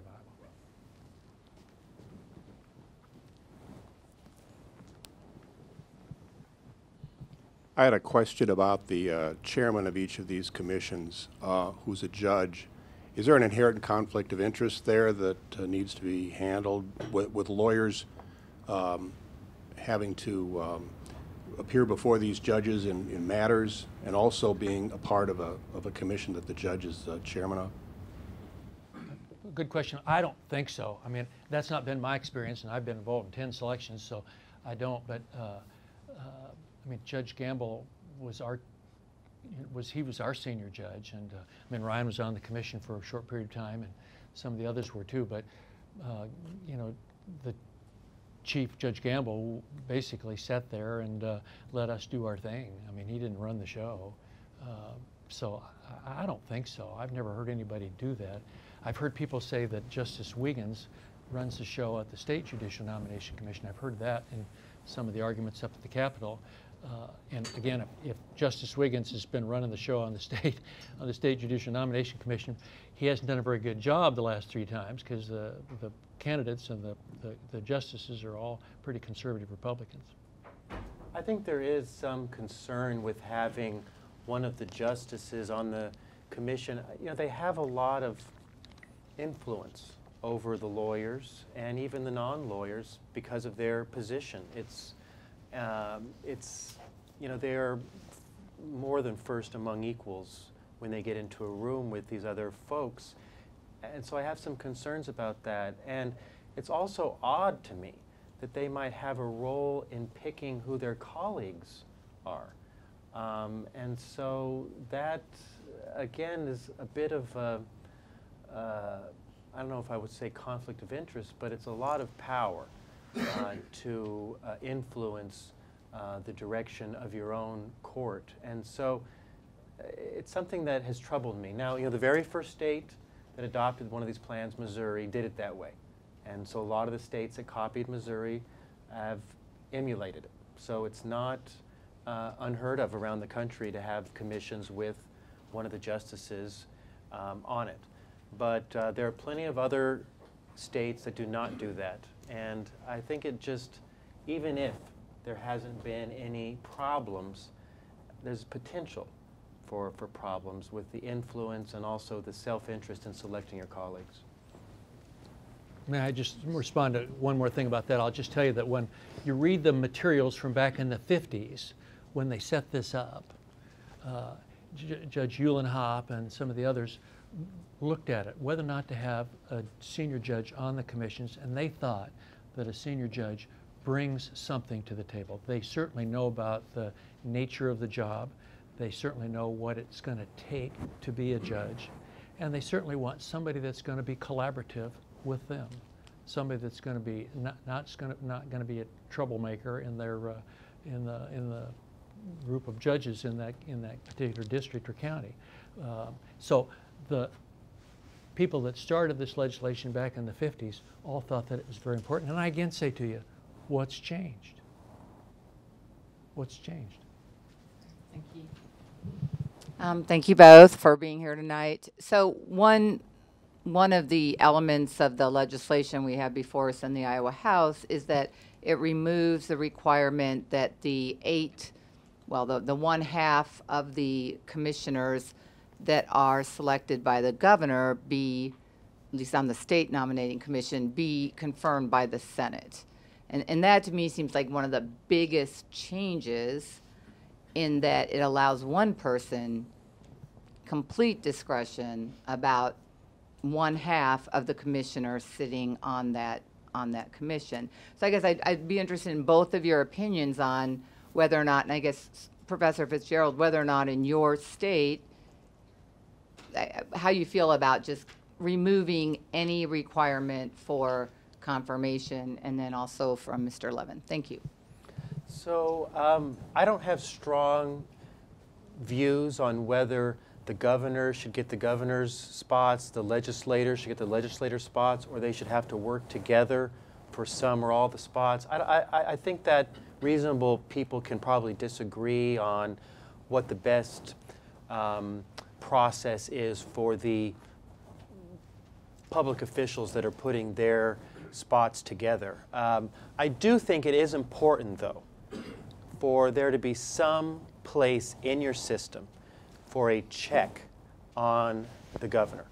Iowa. I had a question about the chairman of each of these commissions, who's a judge. Is there an inherent conflict of interest there that needs to be handled with lawyers having to appear before these judges in matters, and also being a part of a commission that the judge is chairman of? Good question. I don't think so. I mean, that's not been my experience, and I've been involved in 10 selections, so I don't. But I mean, Judge Gamble was our he was our senior judge, and I mean, Ryan was on the commission for a short period of time, and some of the others were too. But you know, the chief, Judge Gamble, basically sat there and let us do our thing. I mean, he didn't run the show, so I don't think so. I've never heard anybody do that. I've heard people say that Justice Wiggins runs the show at the State Judicial Nomination Commission. I've heard that in some of the arguments up at the Capitol. And again, if Justice Wiggins has been running the show on the State Judicial Nomination Commission, he hasn't done a very good job the last three times, because the candidates and the justices are all pretty conservative Republicans. I think there is some concern with having one of the justices on the commission. You know, they have a lot of influence over the lawyers and even the non-lawyers because of their position. It's you know, they're more than first among equals when they get into a room with these other folks. And so I have some concerns about that. And it's also odd to me that they might have a role in picking who their colleagues are. And so that, again, is a bit of a, I don't know if I would say conflict of interest, but it's a lot of power to influence the direction of your own court. And so it's something that has troubled me. Now, you know, the very first state that adopted one of these plans, Missouri, did it that way. And so a lot of the states that copied Missouri have emulated it. So it's not unheard of around the country to have commissions with one of the justices on it. But there are plenty of other states that do not do that. And I think it just, even if there hasn't been any problems, there's potential for problems with the influence and also the self-interest in selecting your colleagues. May I just respond to one more thing about that? I'll just tell you that when you read the materials from back in the 50s, when they set this up, Judge Uhlenhop and some of the others looked at it, whether or not to have a senior judge on the commissions, and they thought that a senior judge brings something to the table. They certainly know about the nature of the job. They certainly know what it's going to take to be a judge. And they certainly want somebody that's going to be collaborative with them, somebody that's going to be not going to be a troublemaker in their in the group of judges in that particular district or county. So the people that started this legislation back in the 50s all thought that it was very important. And I again say to you, what's changed? What's changed? Thank you. Thank you both for being here tonight. So one of the elements of the legislation we have before us in the Iowa House is that it removes the requirement that the the one half of the commissioners that are selected by the governor be, at least on the state nominating commission, be confirmed by the Senate. And that to me seems like one of the biggest changes, in that it allows one person complete discretion about one half of the commissioners sitting on that commission. So I guess I'd be interested in both of your opinions on whether or not, and I guess Professor Fitzgerald, whether or not in your state, how you feel about just removing any requirement for confirmation, and then also from Mr. Levin. Thank you. So I don't have strong views on whether the governor should get the governor's spots, the legislators should get the legislator's spots, or they should have to work together for some or all the spots. I think that reasonable people can probably disagree on what the best process is for the public officials that are putting their spots together. I do think it is important, though, for there to be some place in your system for a check on the governor.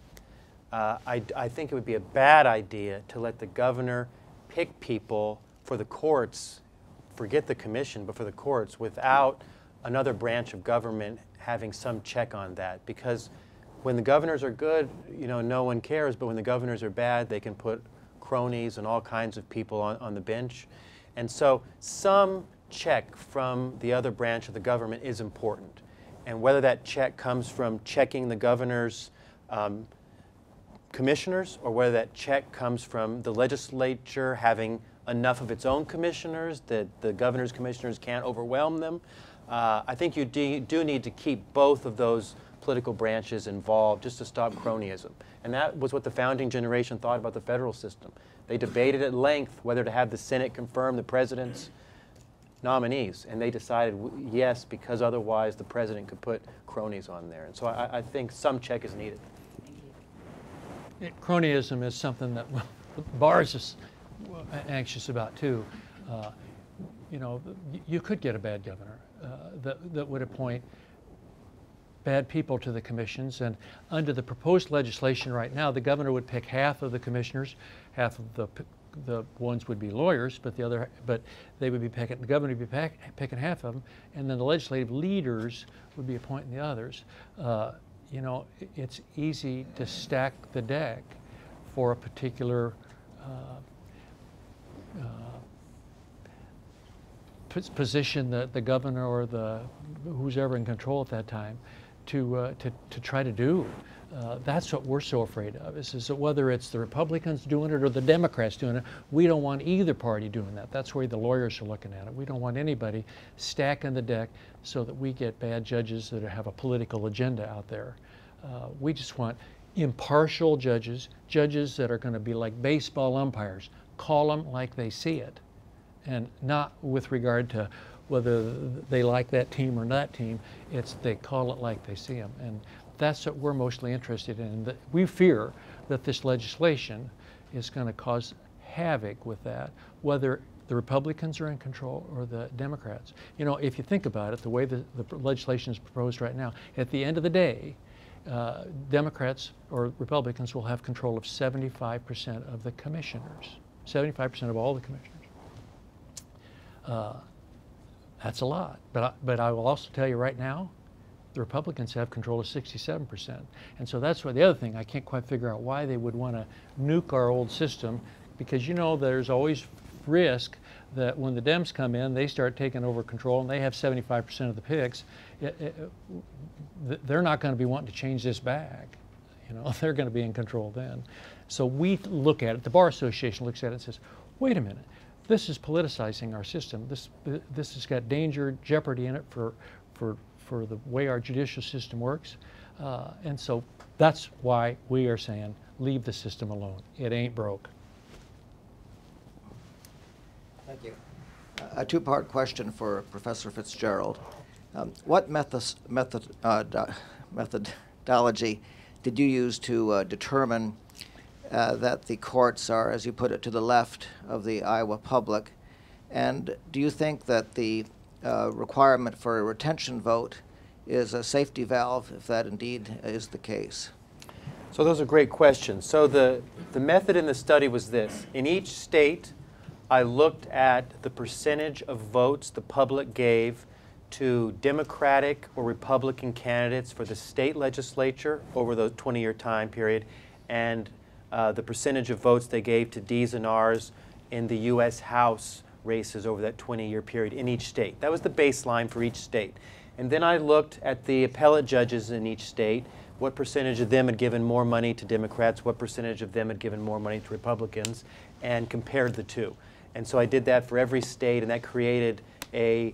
I think it would be a bad idea to let the governor pick people for the courts, forget the commission, but for the courts, without another branch of government having some check on that. Because when the governors are good, you know, no one cares, but when the governors are bad, they can put cronies and all kinds of people on the bench. And so some check from the other branch of the government is important. and whether that check comes from checking the governor's commissioners or whether that check comes from the legislature having enough of its own commissioners that the governor's commissioners can't overwhelm them. I think you do need to keep both of those political branches involved just to stop cronyism. And that was what the founding generation thought about the federal system. They debated at length whether to have the Senate confirm the president's nominees, and they decided yes, because otherwise the president could put cronies on there. And so I think some check is needed. Thank you. Cronyism is something that the bar is anxious about too. You know, you could get a bad governor that would appoint bad people to the commissions, and under the proposed legislation right now, the governor would pick half of the commissioners, half of the ones would be lawyers, but the other, but they would be picking, the governor would be picking half of them, and then the legislative leaders would be appointing the others. You know, it's easy to stack the deck for a particular position that the governor or the who's ever in control at that time to try to do. That's what we're so afraid of, is that whether it's the Republicans doing it or the Democrats doing it, we don't want either party doing that. That's where the lawyers are looking at it. We don't want anybody stacking the deck so that we get bad judges that have a political agenda out there. We just want impartial judges, judges that are going to be like baseball umpires, call them like they see it, and not with regard to whether they like that team or that team. It's they call it like they see them. And that's what we're mostly interested in. We fear that this legislation is going to cause havoc with that, whether the Republicans are in control or the Democrats. You know, if you think about it, the way the legislation is proposed right now, at the end of the day, Democrats or Republicans will have control of 75% of the commissioners, 75% of all the commissioners. That's a lot, but I will also tell you right now, the Republicans have control of 67%. And so that's why the other thing, I can't quite figure out why they would want to nuke our old system, because you know there's always risk that when the Dems come in, they start taking over control and they have 75% of the picks. They're not going to be wanting to change this back. You know, they're going to be in control then. So we look at it, the Bar Association looks at it and says, wait a minute, this is politicizing our system. This has got danger, jeopardy in it for the way our judicial system works. And so that's why we are saying, leave the system alone. It ain't broke. Thank you. A two-part question for Professor Fitzgerald. What methodology did you use to determine that the courts are, as you put it, to the left of the Iowa public? And do you think that the requirement for a retention vote is a safety valve, if that indeed is the case? So those are great questions. So the method in the study was this. In each state, I looked at the percentage of votes the public gave to Democratic or Republican candidates for the state legislature over the 20-year time period, and the percentage of votes they gave to D's and R's in the U.S. House races over that 20-year period in each state. That was the baseline for each state. And then I looked at the appellate judges in each state, what percentage of them had given more money to Democrats, what percentage of them had given more money to Republicans, and compared the two. And so I did that for every state, and that created a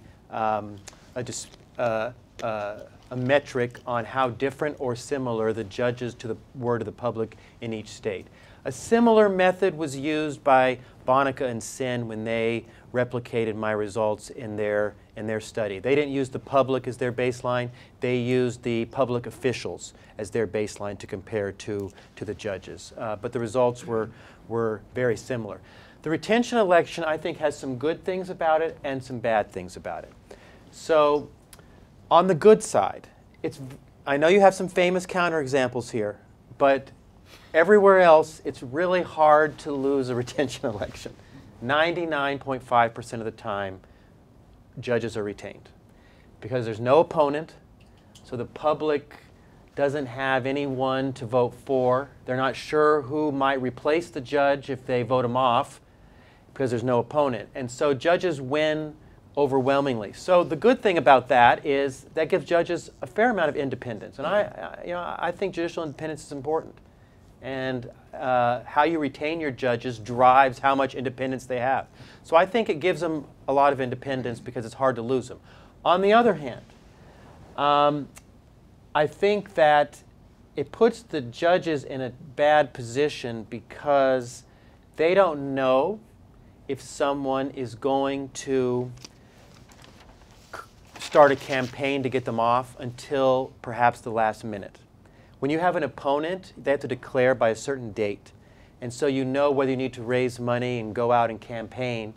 metric on how different or similar the judges to the word of the public in each state. A similar method was used by Bonica and Sin when they replicated my results in their study. They didn't use the public as their baseline. They used the public officials as their baseline to compare to the judges. But the results were very similar. The retention election, I think, has some good things about it and some bad things about it. So on the good side, I know you have some famous counterexamples here, but everywhere else, it's really hard to lose a retention election. 99.5% of the time, judges are retained because there's no opponent, so the public doesn't have anyone to vote for. They're not sure who might replace the judge if they vote him off because there's no opponent. And so judges win overwhelmingly. So the good thing about that is that gives judges a fair amount of independence. And I think judicial independence is important. And how you retain your judges drives how much independence they have. So I think it gives them a lot of independence because it's hard to lose them. On the other hand, I think that it puts the judges in a bad position because they don't know if someone is going to start a campaign to get them off until perhaps the last minute. When you have an opponent, they have to declare by a certain date. And so you know whether you need to raise money and go out and campaign.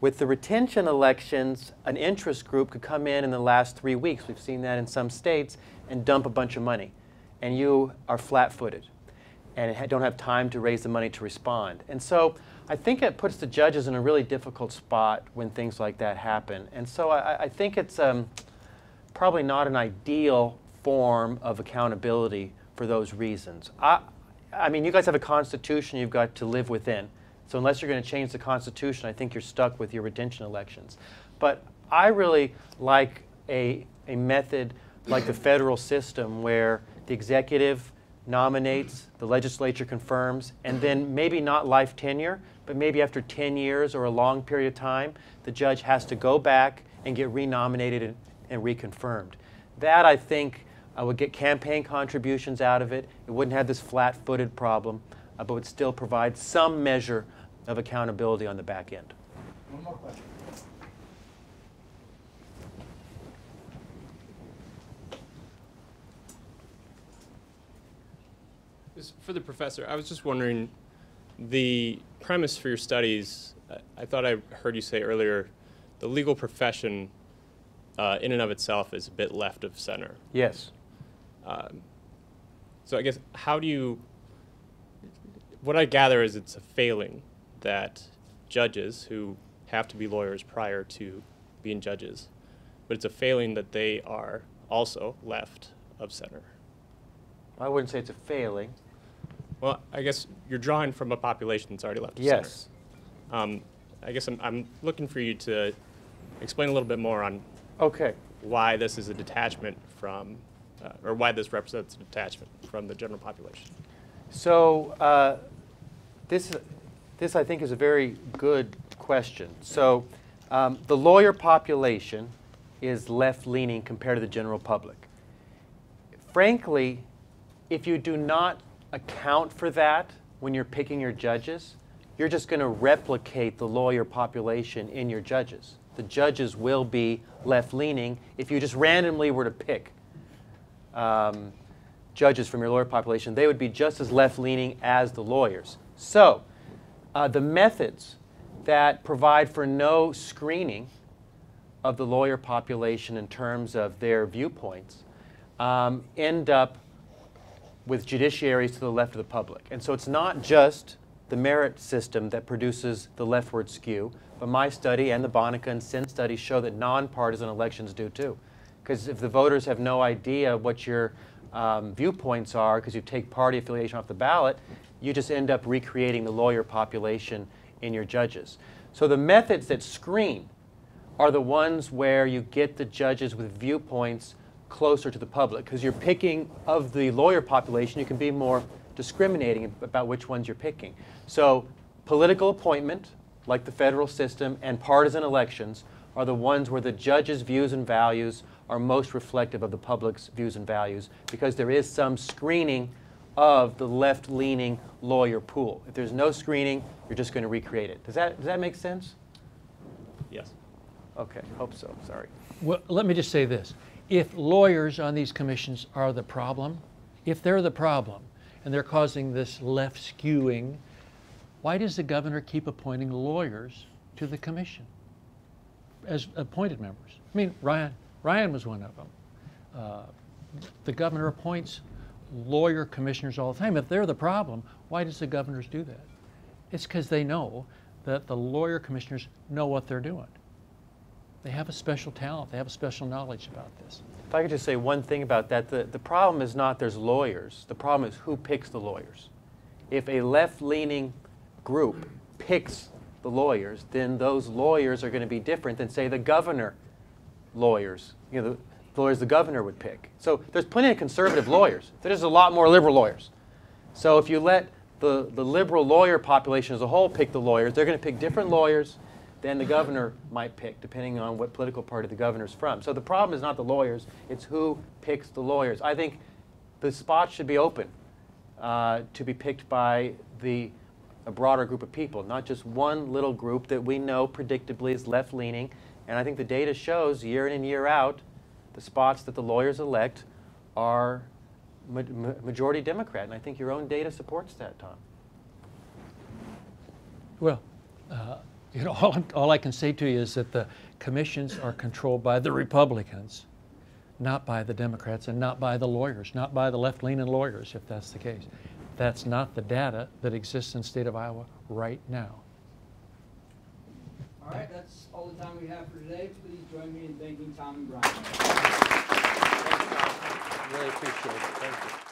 With the retention elections, an interest group could come in the last 3 weeks, we've seen that in some states, and dump a bunch of money. And you are flat-footed and don't have time to raise the money to respond. And so I think it puts the judges in a really difficult spot when things like that happen. And so I think it's probably not an ideal form of accountability for those reasons. I mean, you guys have a constitution you've got to live within. So unless you're going to change the constitution, I think you're stuck with your retention elections. But I really like a method like the federal system where the executive nominates, the legislature confirms, and then maybe not life tenure, but maybe after 10 years or a long period of time, the judge has to go back and get renominated and reconfirmed. That, I think, I would get campaign contributions out of it. It wouldn't have this flat-footed problem, but would still provide some measure of accountability on the back end. One more question. For the professor, I was just wondering, the premise for your studies, I thought I heard you say earlier, the legal profession in and of itself is a bit left of center. Yes. So I guess, how do you, what I gather is it's a failing that judges who have to be lawyers prior to being judges, but it's a failing that they are also left of center. I wouldn't say it's a failing. Well, I guess you're drawing from a population that's already left of center. Yes. I guess I'm looking for you to explain a little bit more on why this is a detachment from, or why this represents a detachment from the general population. So this I think is a very good question. So the lawyer population is left-leaning compared to the general public. Frankly, if you do not account for that when you're picking your judges, you're just going to replicate the lawyer population in your judges. The judges will be left-leaning if you just randomly were to pick judges from your lawyer population. They would be just as left-leaning as the lawyers. So the methods that provide for no screening of the lawyer population in terms of their viewpoints end up with judiciaries to the left of the public. And so it's not just the merit system that produces the leftward skew, but my study and the Bonica and Sin study show that nonpartisan elections do too. Because if the voters have no idea what your viewpoints are, because you take party affiliation off the ballot, you just end up recreating the lawyer population in your judges. So the methods that screen are the ones where you get the judges with viewpoints closer to the public, because you're picking of the lawyer population. You can be more discriminating about which ones you're picking. So political appointment, like the federal system, and partisan elections are the ones where the judges' views and values are most reflective of the public's views and values, because there is some screening of the left-leaning lawyer pool. If there's no screening, you're just going to recreate it. Does that make sense? Yes. Okay, hope so. Sorry. Well, let me just say this. If lawyers on these commissions are the problem, if they're the problem and they're causing this left skewing, why does the governor keep appointing lawyers to the commission as appointed members? I mean, Ryan was one of them. The governor appoints lawyer commissioners all the time. If they're the problem, why does the governors do that? It's because they know that the lawyer commissioners know what they're doing. They have a special talent. They have a special knowledge about this. If I could just say one thing about that, the problem is not there's lawyers. The problem is who picks the lawyers. If a left-leaning group picks the lawyers, then those lawyers are going to be different than, say, the governor lawyers, you know, the lawyers the governor would pick. So there's plenty of conservative lawyers. There's a lot more liberal lawyers. So if you let the liberal lawyer population as a whole pick the lawyers, they're going to pick different lawyers than the governor might pick, depending on what political party the governor's from. So the problem is not the lawyers, it's who picks the lawyers. I think the spots should be open to be picked by a broader group of people, not just one little group that we know predictably is left-leaning. And I think the data shows year in and year out the spots that the lawyers elect are majority Democrat. And I think your own data supports that, Tom. Well, you know, all I can say to you is that the commissions are controlled by the Republicans, not by the Democrats, and not by the lawyers, not by the left-leaning lawyers, if that's the case. That's not the data that exists in the state of Iowa right now. All right, that's all the time we have for today. Please join me in thanking Tom and Brian. Thank you. Really appreciate it. Thank you.